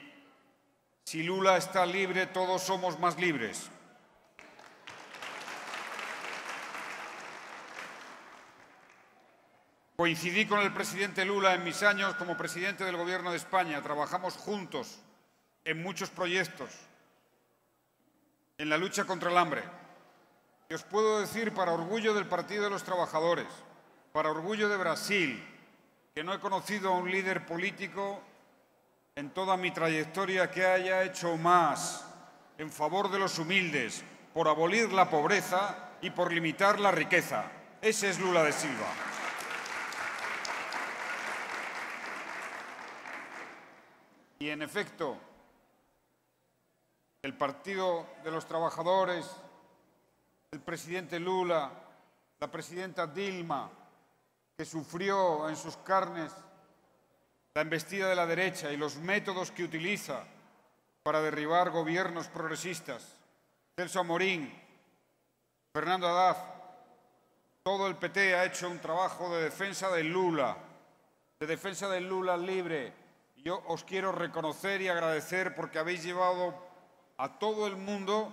si Lula está libre, todos somos más libres. Coincidí con el presidente Lula en mis años como presidente del Gobierno de España. Trabajamos juntos en muchos proyectos, en la lucha contra el hambre. Y os puedo decir, para orgullo del Partido de los Trabajadores, para orgullo de Brasil, que no he conocido a un líder político en toda mi trayectoria que haya hecho más en favor de los humildes, por abolir la pobreza y por limitar la riqueza. Ese es Lula da Silva. Y, en efecto, el Partido de los Trabajadores, el presidente Lula, la presidenta Dilma, que sufrió en sus carnes la embestida de la derecha y los métodos que utiliza para derribar gobiernos progresistas, Celso Amorín, Fernando Haddad, todo el PT ha hecho un trabajo de defensa de Lula libre. Yo os quiero reconocer y agradecer porque habéis llevado a todo el mundo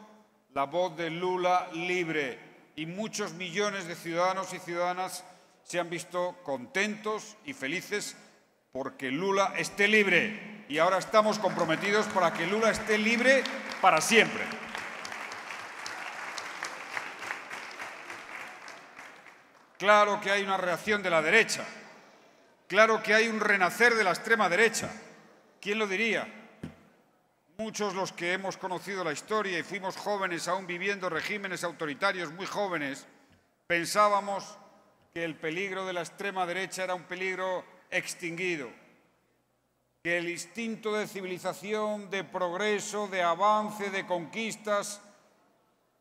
la voz de Lula libre, y muchos millones de ciudadanos y ciudadanas se han visto contentos y felices porque Lula esté libre. Y ahora estamos comprometidos para que Lula esté libre para siempre. Claro que hay una reacción de la derecha. Claro que hay un renacer de la extrema derecha. ¿Quién lo diría? Muchos los que hemos conocido la historia y fuimos jóvenes aún viviendo regímenes autoritarios muy jóvenes, pensábamos que el peligro de la extrema derecha era un peligro extinguido, que el instinto de civilización, de progreso, de avance, de conquistas,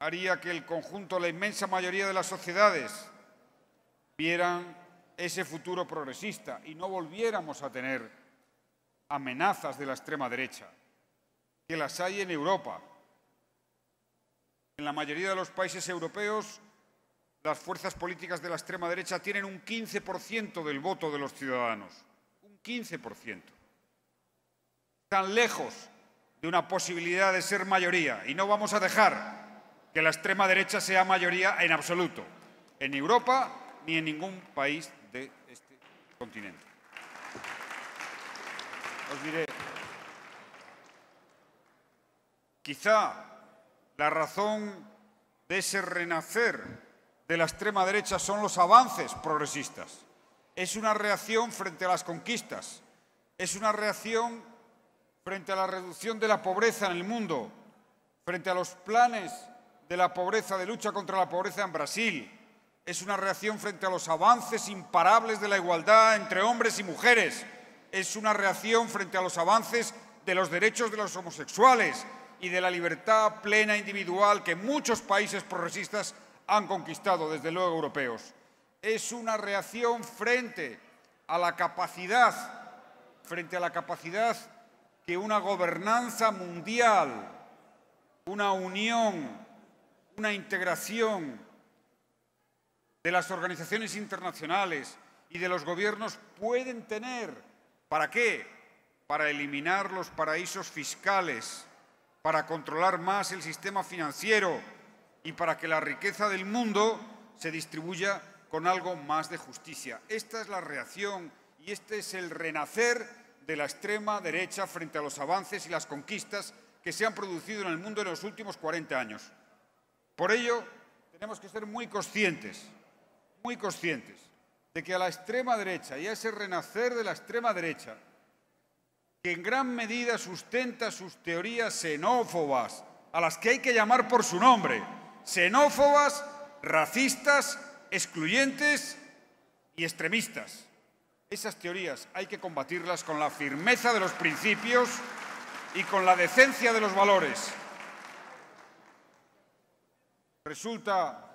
haría que el conjunto, la inmensa mayoría de las sociedades, vieran ese futuro progresista y no volviéramos a tener amenazas de la extrema derecha, que las hay en Europa. En la mayoría de los países europeos, las fuerzas políticas de la extrema derecha tienen un 15% del voto de los ciudadanos. Un 15%. Están lejos de una posibilidad de ser mayoría y no vamos a dejar que la extrema derecha sea mayoría en absoluto, en Europa ni en ningún país de este continente. Os diré, quizá la razón de ese renacer de la extrema derecha son los avances progresistas. Es una reacción frente a las conquistas. Es una reacción frente a la reducción de la pobreza en el mundo, frente a los planes de la pobreza, de lucha contra la pobreza en Brasil. Es una reacción frente a los avances imparables de la igualdad entre hombres y mujeres. Es una reacción frente a los avances de los derechos de los homosexuales y de la libertad plena individual que muchos países progresistas han conquistado, desde luego europeos. Es una reacción frente a la capacidad que una gobernanza mundial, una unión, una integración de las organizaciones internacionales y de los gobiernos pueden tener. ¿Para qué? Para eliminar los paraísos fiscales, para controlar más el sistema financiero y para que la riqueza del mundo se distribuya con algo más de justicia. Esta es la reacción y este es el renacer de la extrema derecha frente a los avances y las conquistas que se han producido en el mundo en los últimos 40 años. Por ello, tenemos que ser muy conscientes de que a la extrema derecha y a ese renacer de la extrema derecha, que en gran medida sustenta sus teorías xenófobas, a las que hay que llamar por su nombre, xenófobas, racistas, excluyentes y extremistas. Esas teorías hay que combatirlas con la firmeza de los principios y con la decencia de los valores. Resulta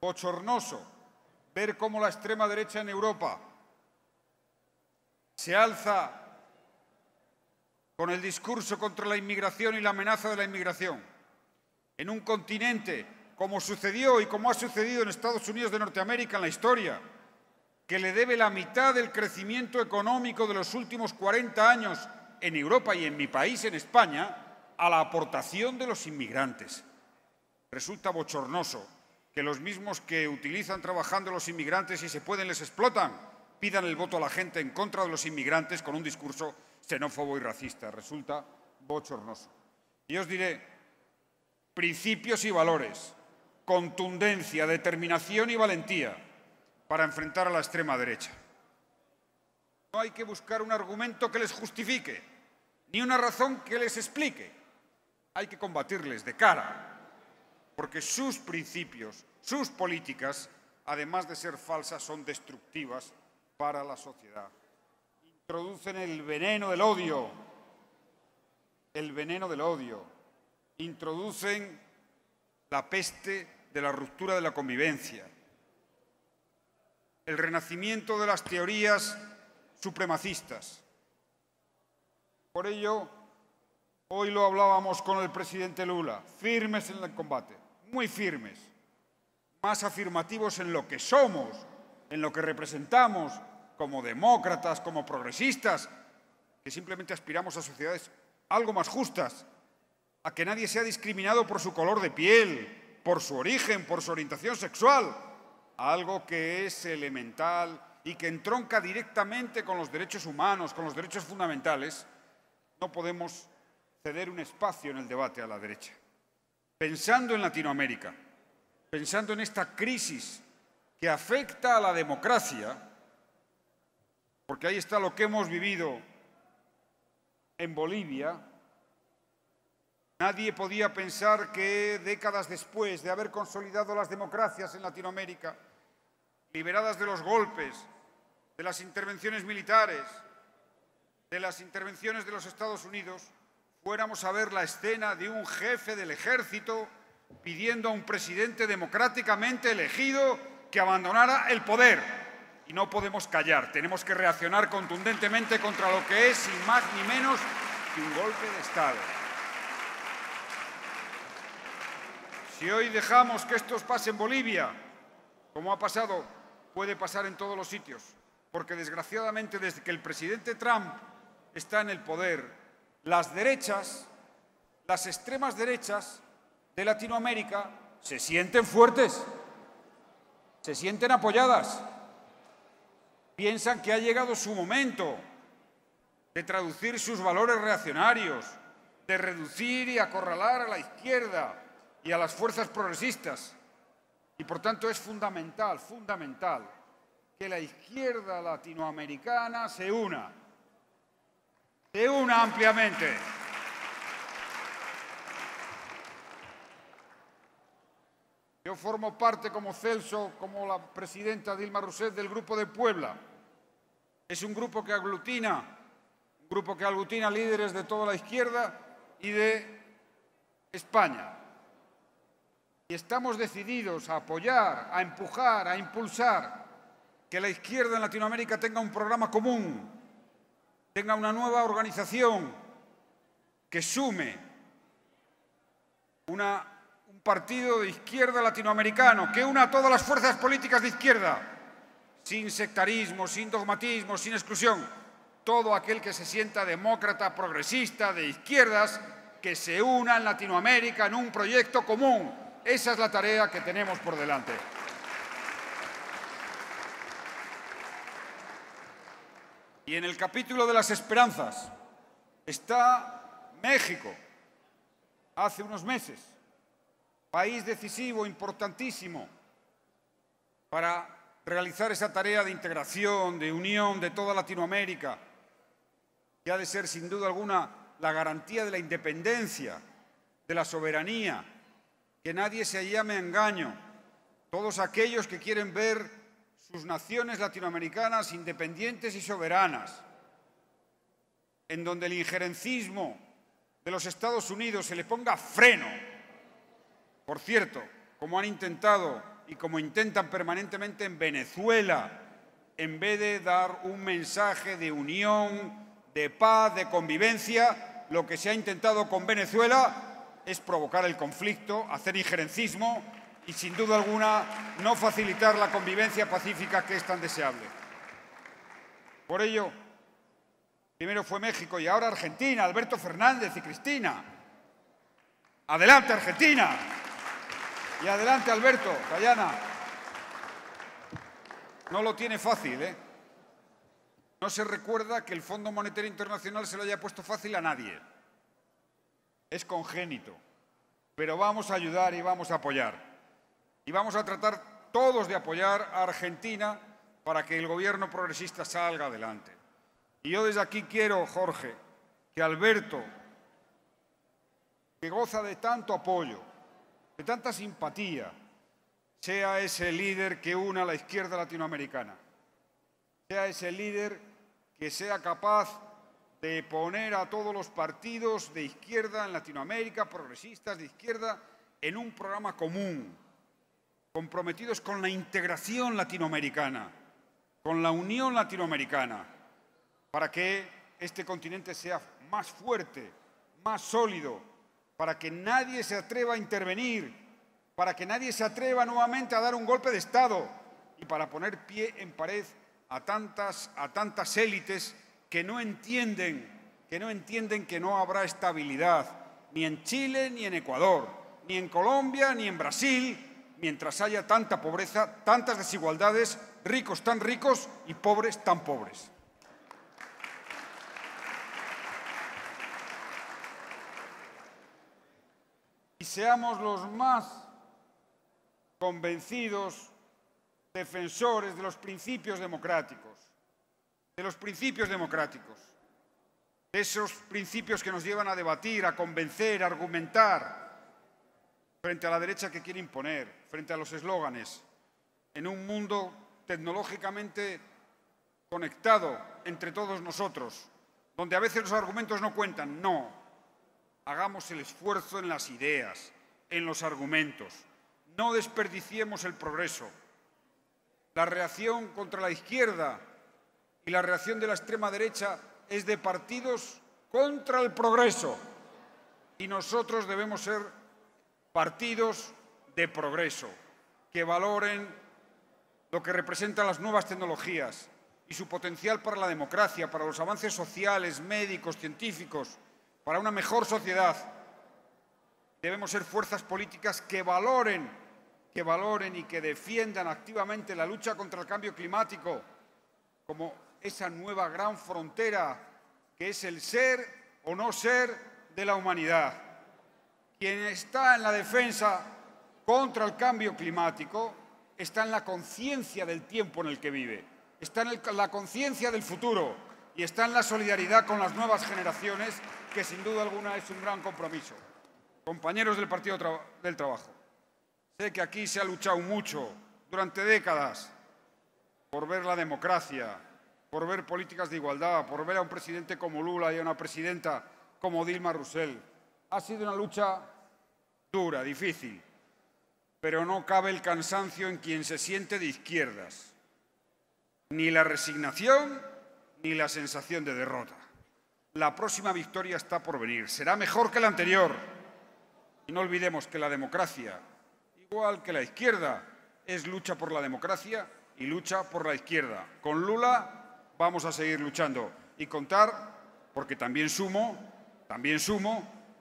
bochornoso ver cómo la extrema derecha en Europa se alza con el discurso contra la inmigración y la amenaza de la inmigración. En un continente, como sucedió y como ha sucedido en Estados Unidos de Norteamérica en la historia, que le debe la mitad del crecimiento económico de los últimos 40 años en Europa y en mi país, en España, a la aportación de los inmigrantes. Resulta bochornoso que los mismos que utilizan trabajando a los inmigrantes y se pueden les explotan, pidan el voto a la gente en contra de los inmigrantes con un discurso xenófobo y racista. Resulta bochornoso. Y os diré, principios y valores, contundencia, determinación y valentía para enfrentar a la extrema derecha. No hay que buscar un argumento que les justifique, ni una razón que les explique. Hay que combatirles de cara. Porque sus principios, sus políticas, además de ser falsas, son destructivas para la sociedad. Introducen el veneno del odio. El veneno del odio. Introducen la peste de la ruptura de la convivencia. El renacimiento de las teorías supremacistas. Por ello, hoy lo hablábamos con el presidente Lula, firmes en el combate, muy firmes, más afirmativos en lo que somos, en lo que representamos como demócratas, como progresistas, que simplemente aspiramos a sociedades algo más justas, a que nadie sea discriminado por su color de piel, por su origen, por su orientación sexual, algo que es elemental y que entronca directamente con los derechos humanos, con los derechos fundamentales, no podemos ceder un espacio en el debate a la derecha. Pensando en Latinoamérica, pensando en esta crisis que afecta a la democracia, porque ahí está lo que hemos vivido en Bolivia, nadie podía pensar que décadas después de haber consolidado las democracias en Latinoamérica, liberadas de los golpes, de las intervenciones militares, de las intervenciones de los Estados Unidos, fuéramos a ver la escena de un jefe del ejército pidiendo a un presidente democráticamente elegido que abandonara el poder. Y no podemos callar, tenemos que reaccionar contundentemente contra lo que es, sin más ni menos, que un golpe de Estado. Si hoy dejamos que esto pase en Bolivia, como ha pasado, puede pasar en todos los sitios, porque desgraciadamente desde que el presidente Trump está en el poder, las derechas, las extremas derechas de Latinoamérica se sienten fuertes, se sienten apoyadas, piensan que ha llegado su momento de traducir sus valores reaccionarios, de reducir y acorralar a la izquierda y a las fuerzas progresistas. Y por tanto es fundamental, fundamental, que la izquierda latinoamericana se una. Se una ampliamente. Yo formo parte, como Celso, como la presidenta Dilma Rousseff, del Grupo de Puebla. Es un grupo que aglutina, líderes de toda la izquierda y de España. Y estamos decididos a apoyar, a empujar, a impulsar que la izquierda en Latinoamérica tenga un programa común, tenga una nueva organización que sume un partido de izquierda latinoamericano, que una a todas las fuerzas políticas de izquierda, sin sectarismo, sin dogmatismo, sin exclusión. Todo aquel que se sienta demócrata, progresista, de izquierdas, que se una en Latinoamérica en un proyecto común. Esa es la tarea que tenemos por delante. Y en el capítulo de las esperanzas está México, hace unos meses, país decisivo, importantísimo, para realizar esa tarea de integración, de unión de toda Latinoamérica, que ha de ser sin duda alguna la garantía de la independencia, de la soberanía, que nadie se llame a engaño. Todos aquellos que quieren ver sus naciones latinoamericanas independientes y soberanas, en donde el injerencismo de los Estados Unidos se le ponga freno. Por cierto, como han intentado y como intentan permanentemente en Venezuela, en vez de dar un mensaje de unión, de paz, de convivencia, lo que se ha intentado con Venezuela es provocar el conflicto, hacer injerencismo y, sin duda alguna, no facilitar la convivencia pacífica que es tan deseable. Por ello, primero fue México y ahora Argentina, Alberto Fernández y Cristina. ¡Adelante, Argentina! Y adelante, Alberto, Taiana. No lo tiene fácil, ¿eh? No se recuerda que el Fondo Monetario Internacional se lo haya puesto fácil a nadie. Es congénito. Pero vamos a ayudar y vamos a apoyar. Y vamos a tratar todos de apoyar a Argentina para que el gobierno progresista salga adelante. Y yo desde aquí quiero, Jorge, que Alberto, que goza de tanto apoyo, de tanta simpatía, sea ese líder que una a la izquierda latinoamericana. Sea ese líder que sea capaz de poner a todos los partidos de izquierda en Latinoamérica, progresistas de izquierda, en un programa común, comprometidos con la integración latinoamericana, con la unión latinoamericana, para que este continente sea más fuerte, más sólido, para que nadie se atreva a intervenir, para que nadie se atreva nuevamente a dar un golpe de Estado y para poner pie en pared a tantas élites que no entienden que no habrá estabilidad, ni en Chile, ni en Ecuador, ni en Colombia, ni en Brasil, mientras haya tanta pobreza, tantas desigualdades, ricos tan ricos y pobres tan pobres. Y seamos los más convencidos defensores de los principios democráticos, de esos principios que nos llevan a debatir, a convencer, a argumentar frente a la derecha que quiere imponer, frente a los eslóganes, en un mundo tecnológicamente conectado entre todos nosotros, donde a veces los argumentos no cuentan. No, hagamos el esfuerzo en las ideas, en los argumentos, no desperdiciemos el progreso. La reacción contra la izquierda y la reacción de la extrema derecha es de partidos contra el progreso, y nosotros debemos ser partidos de progreso, que valoren lo que representan las nuevas tecnologías y su potencial para la democracia, para los avances sociales, médicos, científicos, para una mejor sociedad. Debemos ser fuerzas políticas que valoren, y que defiendan activamente la lucha contra el cambio climático como esa nueva gran frontera que es el ser o no ser de la humanidad. Quien está en la defensa contra el cambio climático está en la conciencia del tiempo en el que vive, está en la conciencia del futuro y está en la solidaridad con las nuevas generaciones, que sin duda alguna es un gran compromiso. Compañeros del Partido del Trabajo, sé que aquí se ha luchado mucho durante décadas por ver la democracia, por ver políticas de igualdad, por ver a un presidente como Lula y a una presidenta como Dilma Rousseff. Ha sido una lucha dura, difícil, pero no cabe el cansancio en quien se siente de izquierdas, ni la resignación ni la sensación de derrota. La próxima victoria está por venir, será mejor que la anterior. Y no olvidemos que la democracia, igual que la izquierda, es lucha por la democracia y lucha por la izquierda. Con Lula vamos a seguir luchando y contar, porque también sumo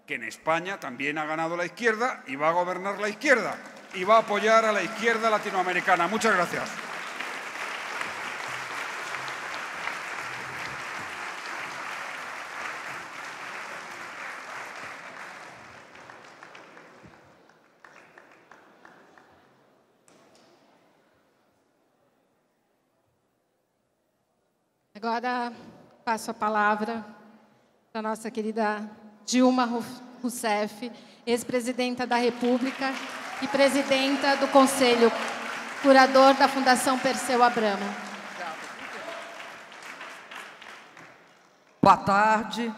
que en España también ha ganado la izquierda y va a gobernar la izquierda. Y va a apoyar a la izquierda latinoamericana. Muchas gracias. Agora passo a palavra para nossa querida Dilma Rousseff, ex-presidenta da República e presidenta do Conselho Curador da Fundação Perseu Abramo. Boa tarde.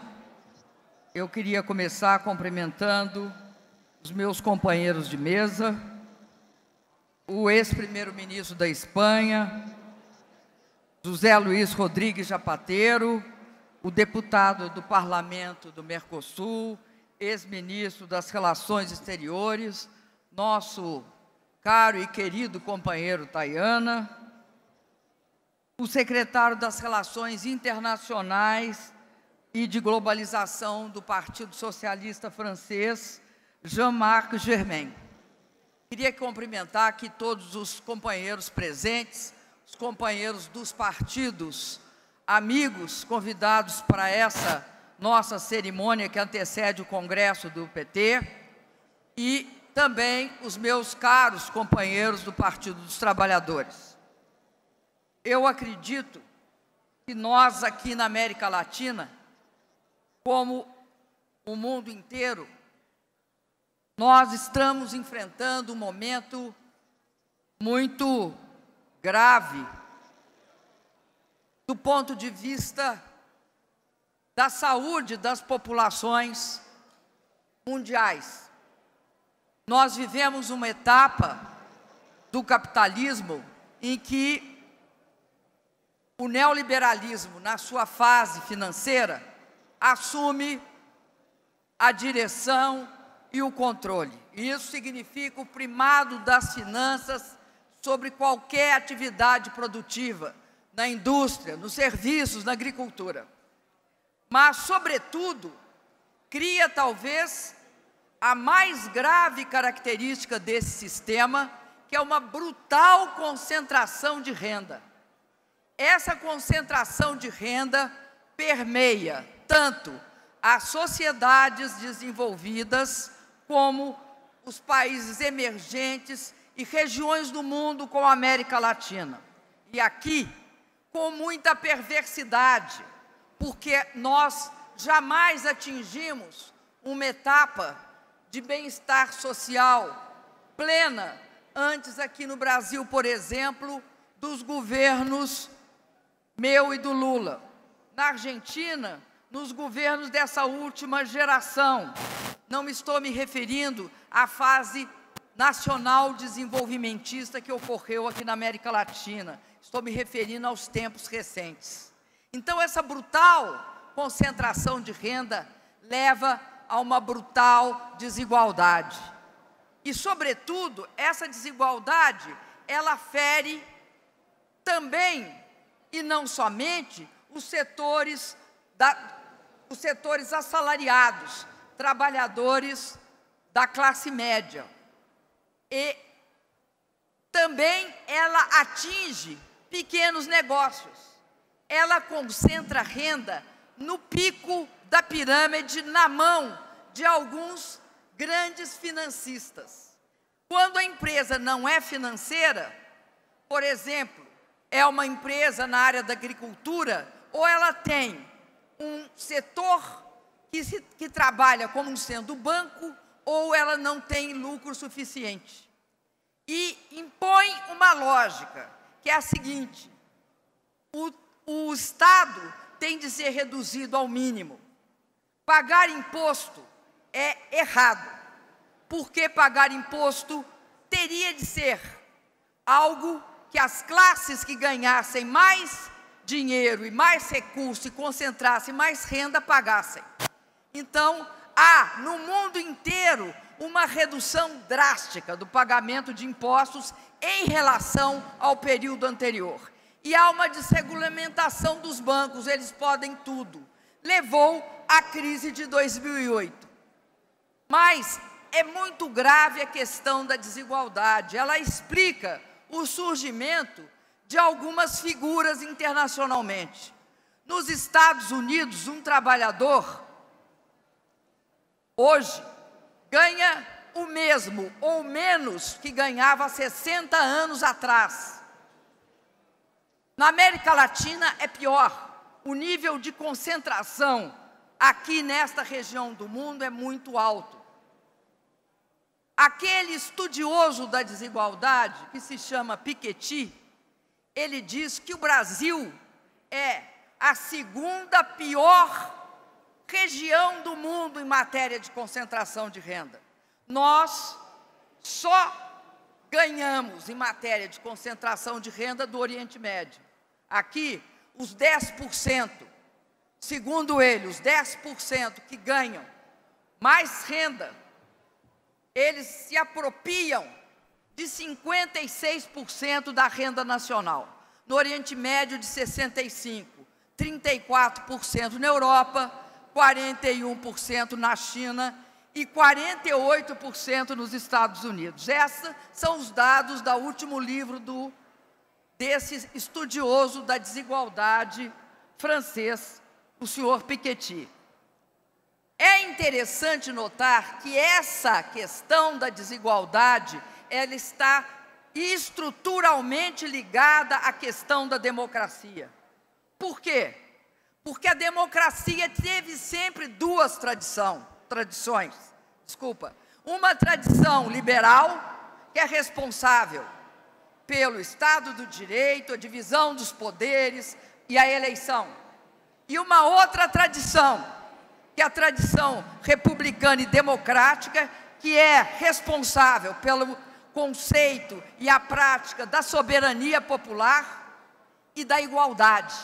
Eu queria começar cumprimentando os meus companheiros de mesa, o ex-primeiro-ministro da Espanha, José Luis Rodríguez Zapatero, o deputado do Parlamento do Mercosul, ex-ministro das Relações Exteriores, nosso caro e querido companheiro Taiana, o secretário das Relações Internacionais e de Globalização do Partido Socialista francês, Jean-Marc Germain. Queria cumprimentar aqui todos os companheiros presentes, os companheiros dos partidos, amigos convidados para essa nossa cerimônia que antecede o Congresso do PT, e também os meus caros companheiros do Partido dos Trabalhadores. Eu acredito que nós aqui na América Latina, como o mundo inteiro, nós estamos enfrentando um momento muito grave do ponto de vista da saúde das populações mundiais. Nós vivemos uma etapa do capitalismo em que o neoliberalismo, na sua fase financeira, assume a direção e o controle. E isso significa o primado das finanças sobre qualquer atividade produtiva, na indústria, nos serviços, na agricultura. Mas, sobretudo, cria talvez a mais grave característica desse sistema, que é uma brutal concentração de renda. Essa concentração de renda permeia tanto as sociedades desenvolvidas como os países emergentes e regiões do mundo como a América Latina. E aqui, com muita perversidade, porque nós jamais atingimos uma etapa de bem-estar social plena, antes aqui no Brasil, por exemplo, dos governos meu e do Lula. Na Argentina, nos governos dessa última geração, não estou me referindo à fase nacional desenvolvimentista que ocorreu aqui na América Latina, estou me referindo aos tempos recentes. Então, essa brutal concentração de renda leva a uma brutal desigualdade. E, sobretudo, essa desigualdade, ela fere também, e não somente, os setores assalariados, trabalhadores da classe média. E também ela atinge pequenos negócios. Ela concentra renda no pico da pirâmide, na mão de alguns grandes financistas. Quando a empresa não é financeira, por exemplo, é uma empresa na área da agricultura, ou ela tem um setor que trabalha como sendo banco, ou ela não tem lucro suficiente. E impõe uma lógica, que é a seguinte: o Estado tem de ser reduzido ao mínimo. Pagar imposto é errado, porque pagar imposto teria de ser algo que as classes que ganhassem mais dinheiro e mais recurso e concentrassem mais renda pagassem. Então, há no mundo inteiro uma redução drástica do pagamento de impostos em relação ao período anterior. E há uma desregulamentação dos bancos, eles podem tudo. Levou à crise de 2008. Mas é muito grave a questão da desigualdade. Ela explica o surgimento de algumas figuras internacionalmente. Nos Estados Unidos, um trabalhador hoje ganha o mesmo ou menos que ganhava há 60 anos atrás. Na América Latina é pior. O nível de concentração aqui nesta região do mundo é muito alto. Aquele estudioso da desigualdade, que se chama Piketty, ele diz que o Brasil é a segunda pior região do mundo em matéria de concentração de renda. Nós só ganhamos em matéria de concentração de renda do Oriente Médio. Aqui, os 10%, segundo ele, os 10% que ganham mais renda, eles se apropriam de 56% da renda nacional. No Oriente Médio, de 65%, 34% na Europa, 41% na China e 48% nos Estados Unidos. Esses são os dados do último livro desse estudioso da desigualdade francês, o senhor Piketty. É interessante notar que essa questão da desigualdade, ela está estruturalmente ligada à questão da democracia. Por quê? Porque a democracia teve sempre duas tradições. Uma tradição liberal, que é responsável pelo Estado do Direito, a divisão dos poderes e a eleição. E uma outra tradição, que é a tradição republicana e democrática, que é responsável pelo conceito e a prática da soberania popular e da igualdade.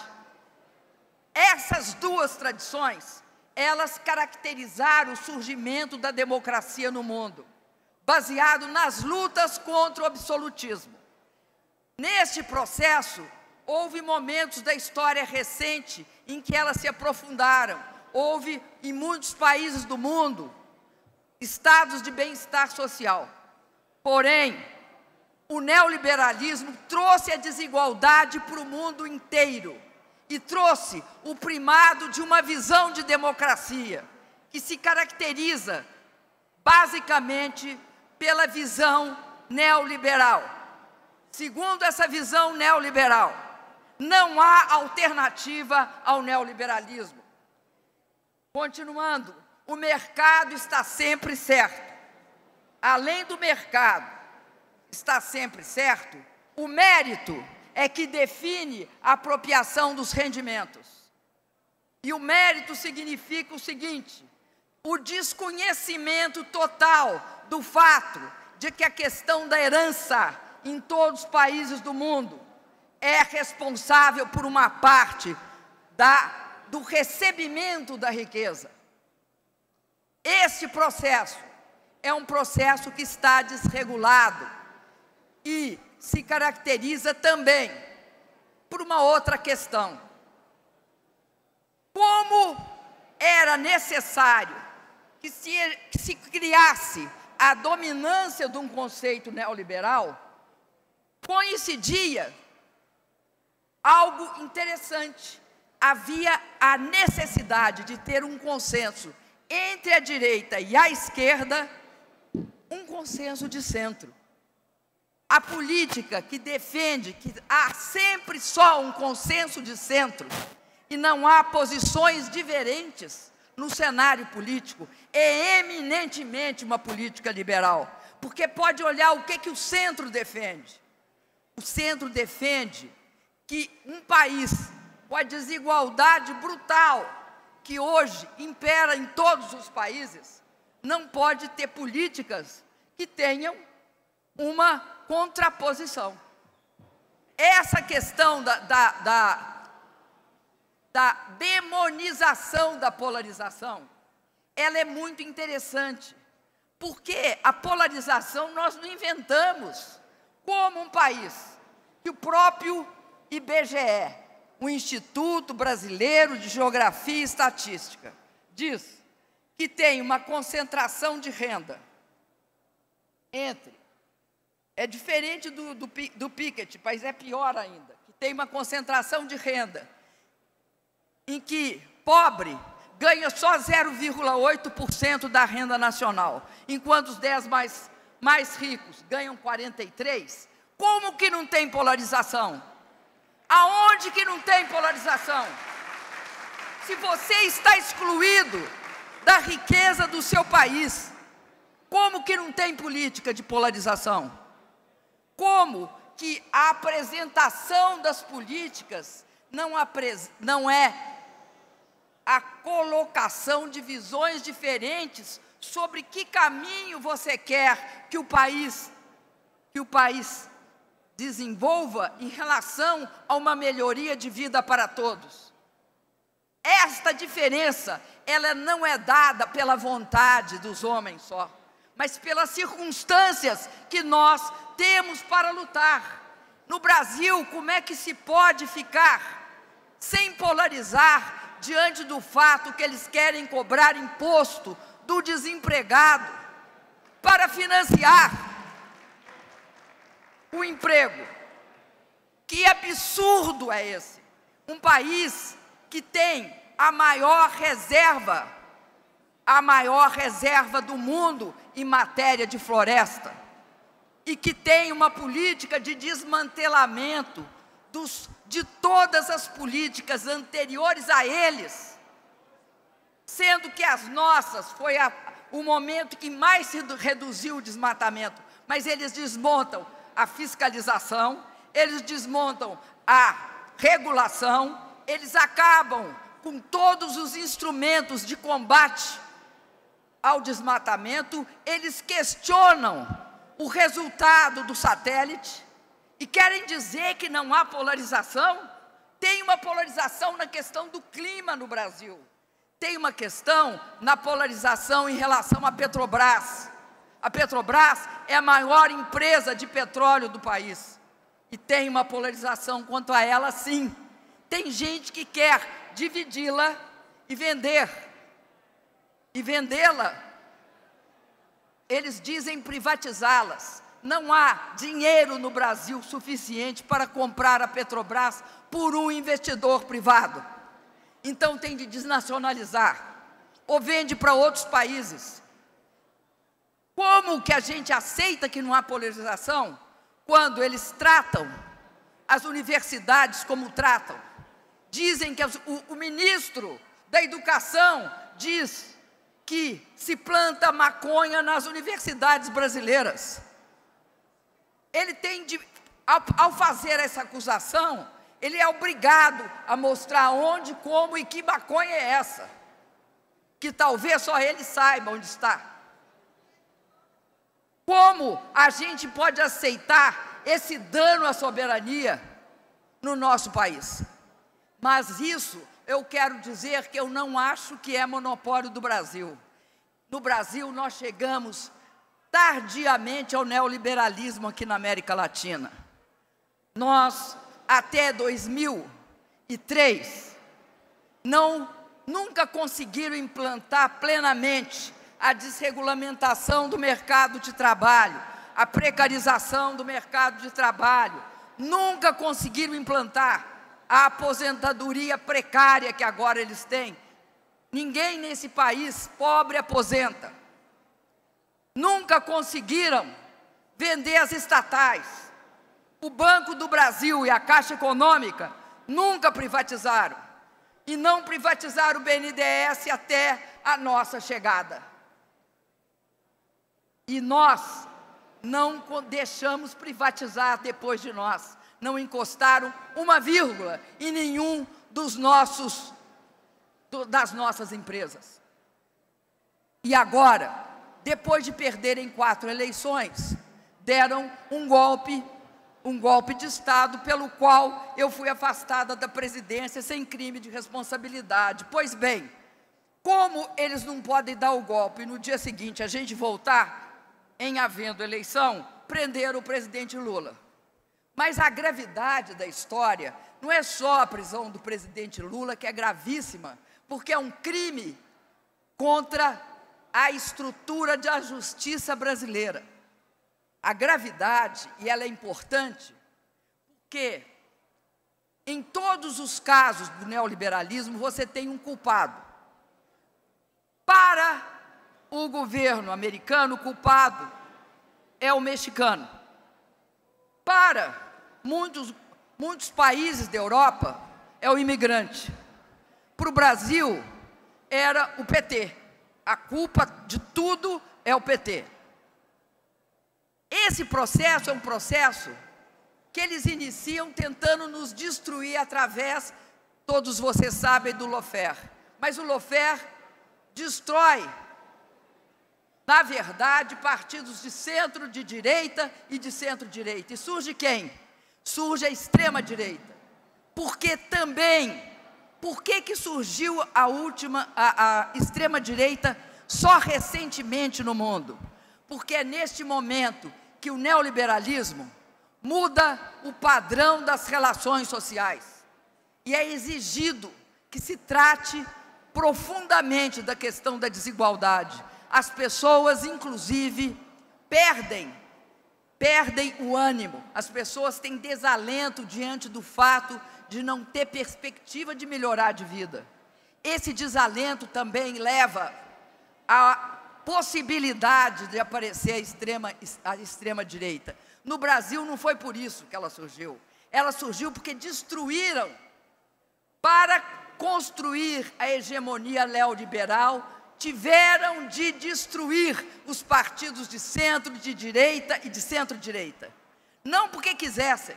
Essas duas tradições, elas caracterizaram o surgimento da democracia no mundo, baseado nas lutas contra o absolutismo. Neste processo, houve momentos da história recente em que elas se aprofundaram. Houve, em muitos países do mundo, estados de bem-estar social. Porém, o neoliberalismo trouxe a desigualdade para o mundo inteiro e trouxe o primado de uma visão de democracia que se caracteriza basicamente pela visão neoliberal. Segundo essa visão neoliberal, não há alternativa ao neoliberalismo. Continuando, o mercado está sempre certo. Além do mercado estar sempre certo, o mérito é que define a apropriação dos rendimentos. E o mérito significa o seguinte: o desconhecimento total do fato de que a questão da herança em todos os países do mundo é responsável por uma parte do recebimento da riqueza. Este processo é um processo que está desregulado e se caracteriza também por uma outra questão. Como era necessário que se criasse a dominância de um conceito neoliberal, coincidia algo interessante. Havia a necessidade de ter um consenso entre a direita e a esquerda, um consenso de centro. A política que defende que há sempre só um consenso de centro e não há posições diferentes no cenário político é eminentemente uma política liberal, porque pode olhar o que o centro defende. O centro defende que um país com a desigualdade brutal que hoje impera em todos os países não pode ter políticas que tenham uma contraposição. Essa questão da demonização da polarização, ela é muito interessante, porque a polarização nós não inventamos. Como um país que o próprio IBGE, o Instituto Brasileiro de Geografia e Estatística, diz que tem uma concentração de renda entre... É diferente do Piketty, mas é pior ainda, que tem uma concentração de renda em que pobre ganha só 0,8% da renda nacional, enquanto os 10 mais ricos ganham 43%. Como que não tem polarização? Aonde que não tem polarização? Se você está excluído da riqueza do seu país, como que não tem política de polarização? Como que a apresentação das políticas não é a colocação de visões diferentes sobre que caminho você quer que o país desenvolva em relação a uma melhoria de vida para todos. Esta diferença, ela não é dada pela vontade dos homens só, mas pelas circunstâncias que nós temos para lutar. No Brasil, como é que se pode ficar sem polarizar diante do fato que eles querem cobrar imposto do desempregado para financiar o emprego? Que absurdo é esse? Um país que tem a maior reserva do mundo em matéria de floresta e que tem uma política de desmantelamento de todas as políticas anteriores a eles, sendo que as nossas foi o momento que mais se reduziu o desmatamento, mas eles desmontam a fiscalização, eles desmontam a regulação, eles acabam com todos os instrumentos de combate ao desmatamento, eles questionam o resultado do satélite e querem dizer que não há polarização. Tem uma polarização na questão do clima no Brasil, tem uma questão na polarização em relação à Petrobras. A Petrobras é a maior empresa de petróleo do país e tem uma polarização quanto a ela, sim. Tem gente que quer dividi-la e vendê-la Eles dizem privatizá-las. Não há dinheiro no Brasil suficiente para comprar a Petrobras por um investidor privado. Então, tem de desnacionalizar, ou vende para outros países. Como que a gente aceita que não há polarização quando eles tratam as universidades como tratam? Dizem que o ministro da Educação diz que se planta maconha nas universidades brasileiras. Ele tem de, ao fazer essa acusação, ele é obrigado a mostrar onde, como e que maconha é essa, que talvez só ele saiba onde está. Como a gente pode aceitar esse dano à soberania no nosso país? Mas isso eu quero dizer que eu não acho que é monopólio do Brasil. No Brasil, nós chegamos tardiamente ao neoliberalismo aqui na América Latina. Nós, até 2003, nunca conseguiram implantar plenamente a desregulamentação do mercado de trabalho, a precarização do mercado de trabalho. Nunca conseguiram implantar a aposentadoria precária que agora eles têm. Ninguém nesse país pobre aposenta. Nunca conseguiram vender as estatais. O Banco do Brasil e a Caixa Econômica nunca privatizaram. E não privatizaram o BNDES até a nossa chegada. E nós não deixamos privatizar depois de nós. Não encostaram uma vírgula em nenhum das nossas empresas. E agora, depois de perderem 4 eleições, deram um golpe de Estado, pelo qual eu fui afastada da presidência sem crime de responsabilidade. Pois bem, como eles não podem dar o golpe e no dia seguinte a gente voltar, em havendo eleição, prenderam o presidente Lula. Mas a gravidade da história não é só a prisão do presidente Lula, que é gravíssima, porque é um crime contra a estrutura da justiça brasileira. A gravidade, e ela é importante, porque em todos os casos do neoliberalismo você tem um culpado. Para o governo americano, o culpado é o mexicano. Para muitos países da Europa, é o imigrante. Para o Brasil, era o PT. A culpa de tudo é o PT. Esse processo é um processo que eles iniciam tentando nos destruir através, todos vocês sabem, do lawfare. Mas o lawfare destrói, na verdade, partidos de centro, de direita e de centro-direita. E surge quem? Surge a extrema-direita. Porque também, por que que surgiu a extrema-direita só recentemente no mundo? Porque é neste momento que o neoliberalismo muda o padrão das relações sociais. E é exigido que se trate profundamente da questão da desigualdade. As pessoas, inclusive, perdem o ânimo. As pessoas têm desalento diante do fato de não ter perspectiva de melhorar de vida. Esse desalento também leva à possibilidade de aparecer a extrema-direita. No Brasil, não foi por isso que ela surgiu. Ela surgiu porque destruíram para construir a hegemonia neoliberal. Tiveram de destruir os partidos de centro, de direita e de centro-direita. Não porque quisessem,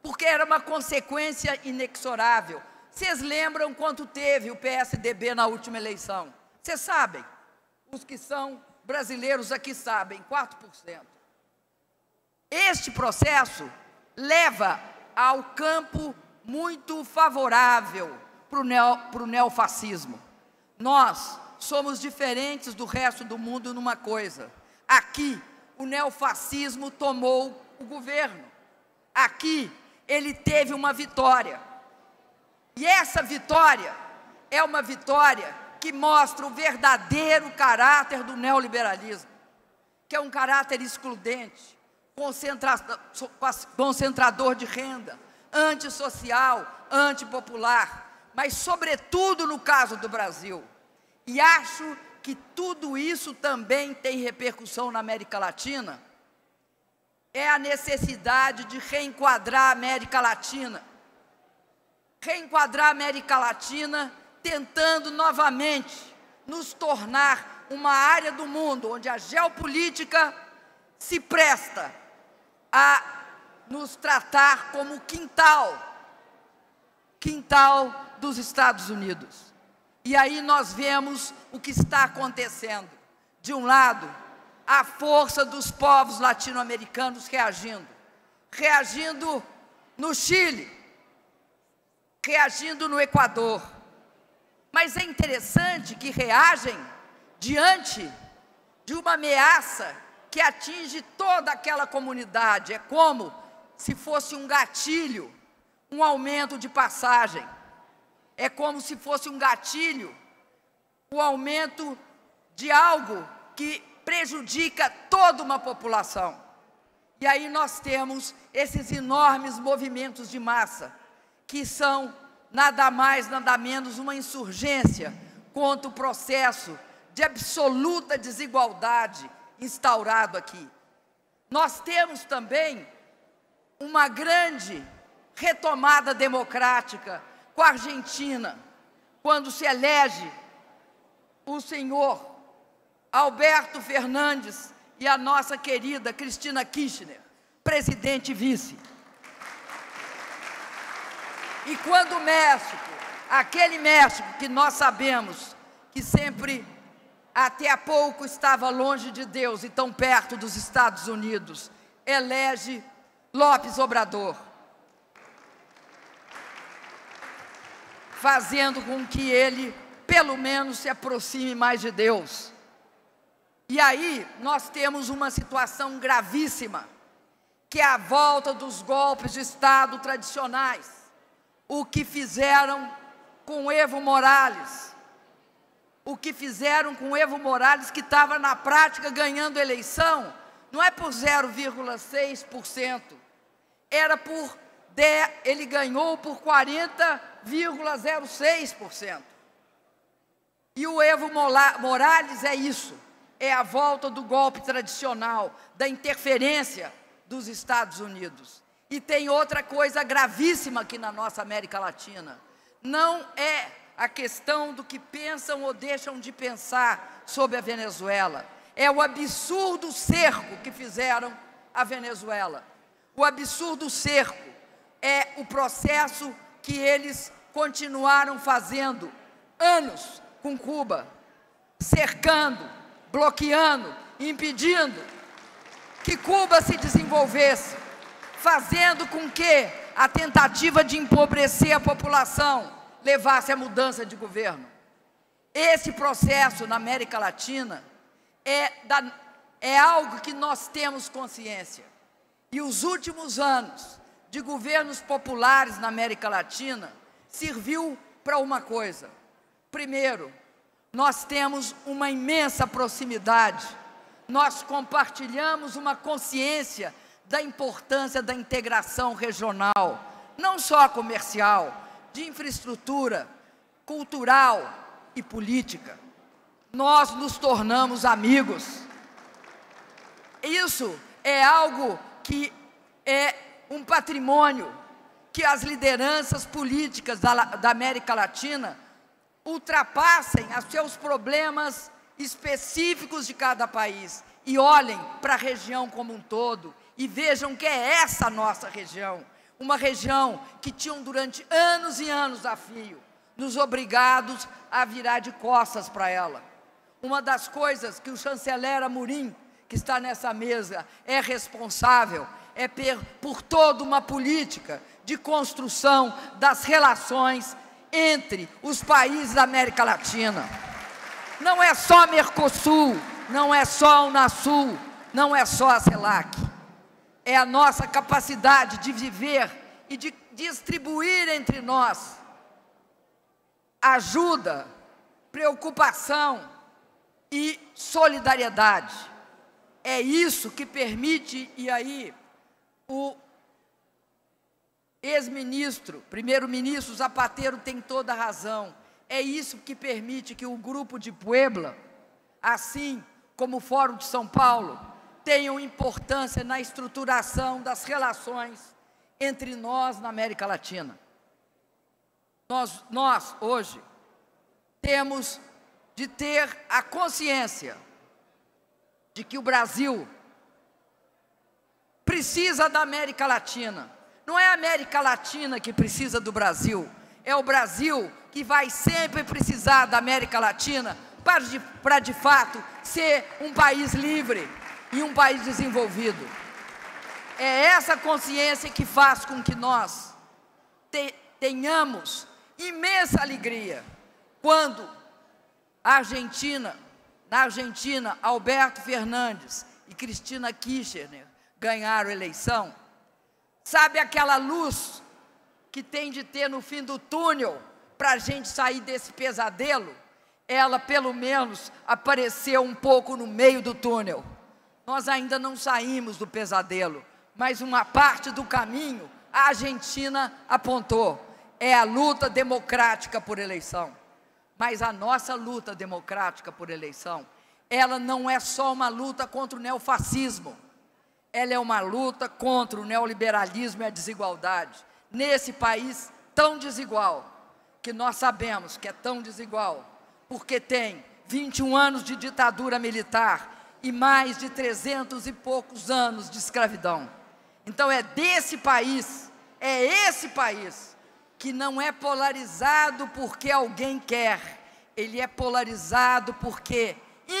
porque era uma consequência inexorável. Vocês lembram quanto teve o PSDB na última eleição? Vocês sabem, os que são brasileiros aqui sabem, 4%. Este processo leva ao campo muito favorável para o neofascismo. Nós somos diferentes do resto do mundo numa coisa. Aqui, o neofascismo tomou o governo. Aqui, ele teve uma vitória. E essa vitória é uma vitória que mostra o verdadeiro caráter do neoliberalismo. que é um caráter excludente, concentrador de renda, antissocial, antipopular, mas sobretudo no caso do Brasil. E acho que tudo isso também tem repercussão na América Latina, é a necessidade de reenquadrar a América Latina. Reenquadrar a América Latina tentando novamente nos tornar uma área do mundo onde a geopolítica se presta a nos tratar como quintal dos Estados Unidos. E aí nós vemos o que está acontecendo. De um lado, a força dos povos latino-americanos reagindo. Reagindo no Chile, reagindo no Equador. Mas é interessante que reagem diante de uma ameaça que atinge toda aquela comunidade. É como se fosse um gatilho, um aumento de passagem. É como se fosse um gatilho, um aumento de algo que prejudica toda uma população. E aí nós temos esses enormes movimentos de massa, que são nada mais, nada menos uma insurgência contra o processo de absoluta desigualdade instaurado aqui. Nós temos também uma grande retomada democrática com a Argentina, quando se elege o senhor Alberto Fernández e a nossa querida Cristina Kirchner, presidente e vice. E quando o México, aquele México que nós sabemos que sempre, até há pouco, estava longe de Deus e tão perto dos Estados Unidos, elege López Obrador, fazendo com que ele, pelo menos, se aproxime mais de Deus. E aí nós temos uma situação gravíssima, que é a volta dos golpes de Estado tradicionais, o que fizeram com Evo Morales, que estava, na prática, ganhando eleição, não é por 0,6%, era por 10, ele ganhou por 40,06%. E o Evo Morales é isso, é a volta do golpe tradicional, da interferência dos Estados Unidos. E tem outra coisa gravíssima aqui na nossa América Latina. Não é a questão do que pensam ou deixam de pensar sobre a Venezuela. É o absurdo cerco que fizeram à Venezuela. O absurdo cerco é o processo que eles continuaram fazendo anos com Cuba, cercando, bloqueando, impedindo que Cuba se desenvolvesse, fazendo com que a tentativa de empobrecer a população levasse à mudança de governo. Esse processo na América Latina é algo que nós temos consciência. E os últimos anos de governos populares na América Latina serviu para uma coisa. Primeiro, nós temos uma imensa proximidade, nós compartilhamos uma consciência da importância da integração regional, não só comercial, de infraestrutura, cultural e política. Nós nos tornamos amigos. Isso é algo que é um patrimônio que as lideranças políticas da América Latina ultrapassem os seus problemas específicos de cada país e olhem para a região como um todo. E vejam que é essa a nossa região, uma região que tinham durante anos e anos a fio, nos obrigados a virar de costas para ela. Uma das coisas que o chanceler Amorim, que está nessa mesa, é responsável, é por toda uma política de construção das relações entre os países da América Latina. Não é só Mercosul, não é só a Unasul, não é só a Celac. É a nossa capacidade de viver e de distribuir entre nós ajuda, preocupação e solidariedade. É isso que permite, e aí o ex-ministro, primeiro-ministro Zapatero tem toda a razão, é isso que permite que o Grupo de Puebla, assim como o Fórum de São Paulo, tenham importância na estruturação das relações entre nós na América Latina. Nós hoje, temos de ter a consciência de que o Brasil precisa da América Latina. Não é a América Latina que precisa do Brasil, é o Brasil que vai sempre precisar da América Latina para de fato, ser um país livre e um país desenvolvido. É essa consciência que faz com que nós tenhamos imensa alegria quando na Argentina, Alberto Fernández e Cristina Kirchner ganharam a eleição. Sabe aquela luz que tem de ter no fim do túnel para a gente sair desse pesadelo? Ela, pelo menos, apareceu um pouco no meio do túnel. Nós ainda não saímos do pesadelo, mas uma parte do caminho a Argentina apontou. É a luta democrática por eleição. Mas a nossa luta democrática por eleição, ela não é só uma luta contra o neofascismo, ela é uma luta contra o neoliberalismo e a desigualdade. Nesse país tão desigual, que nós sabemos que é tão desigual, porque tem 21 anos de ditadura militar e mais de 300 e poucos anos de escravidão. Então é esse país, que não é polarizado porque alguém quer, ele é polarizado porque,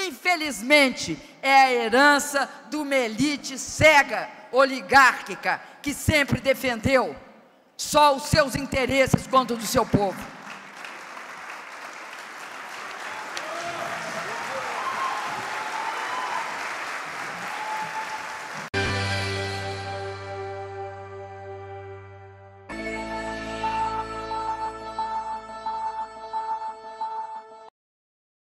infelizmente, é a herança de uma elite cega, oligárquica, que sempre defendeu só os seus interesses quanto do seu povo.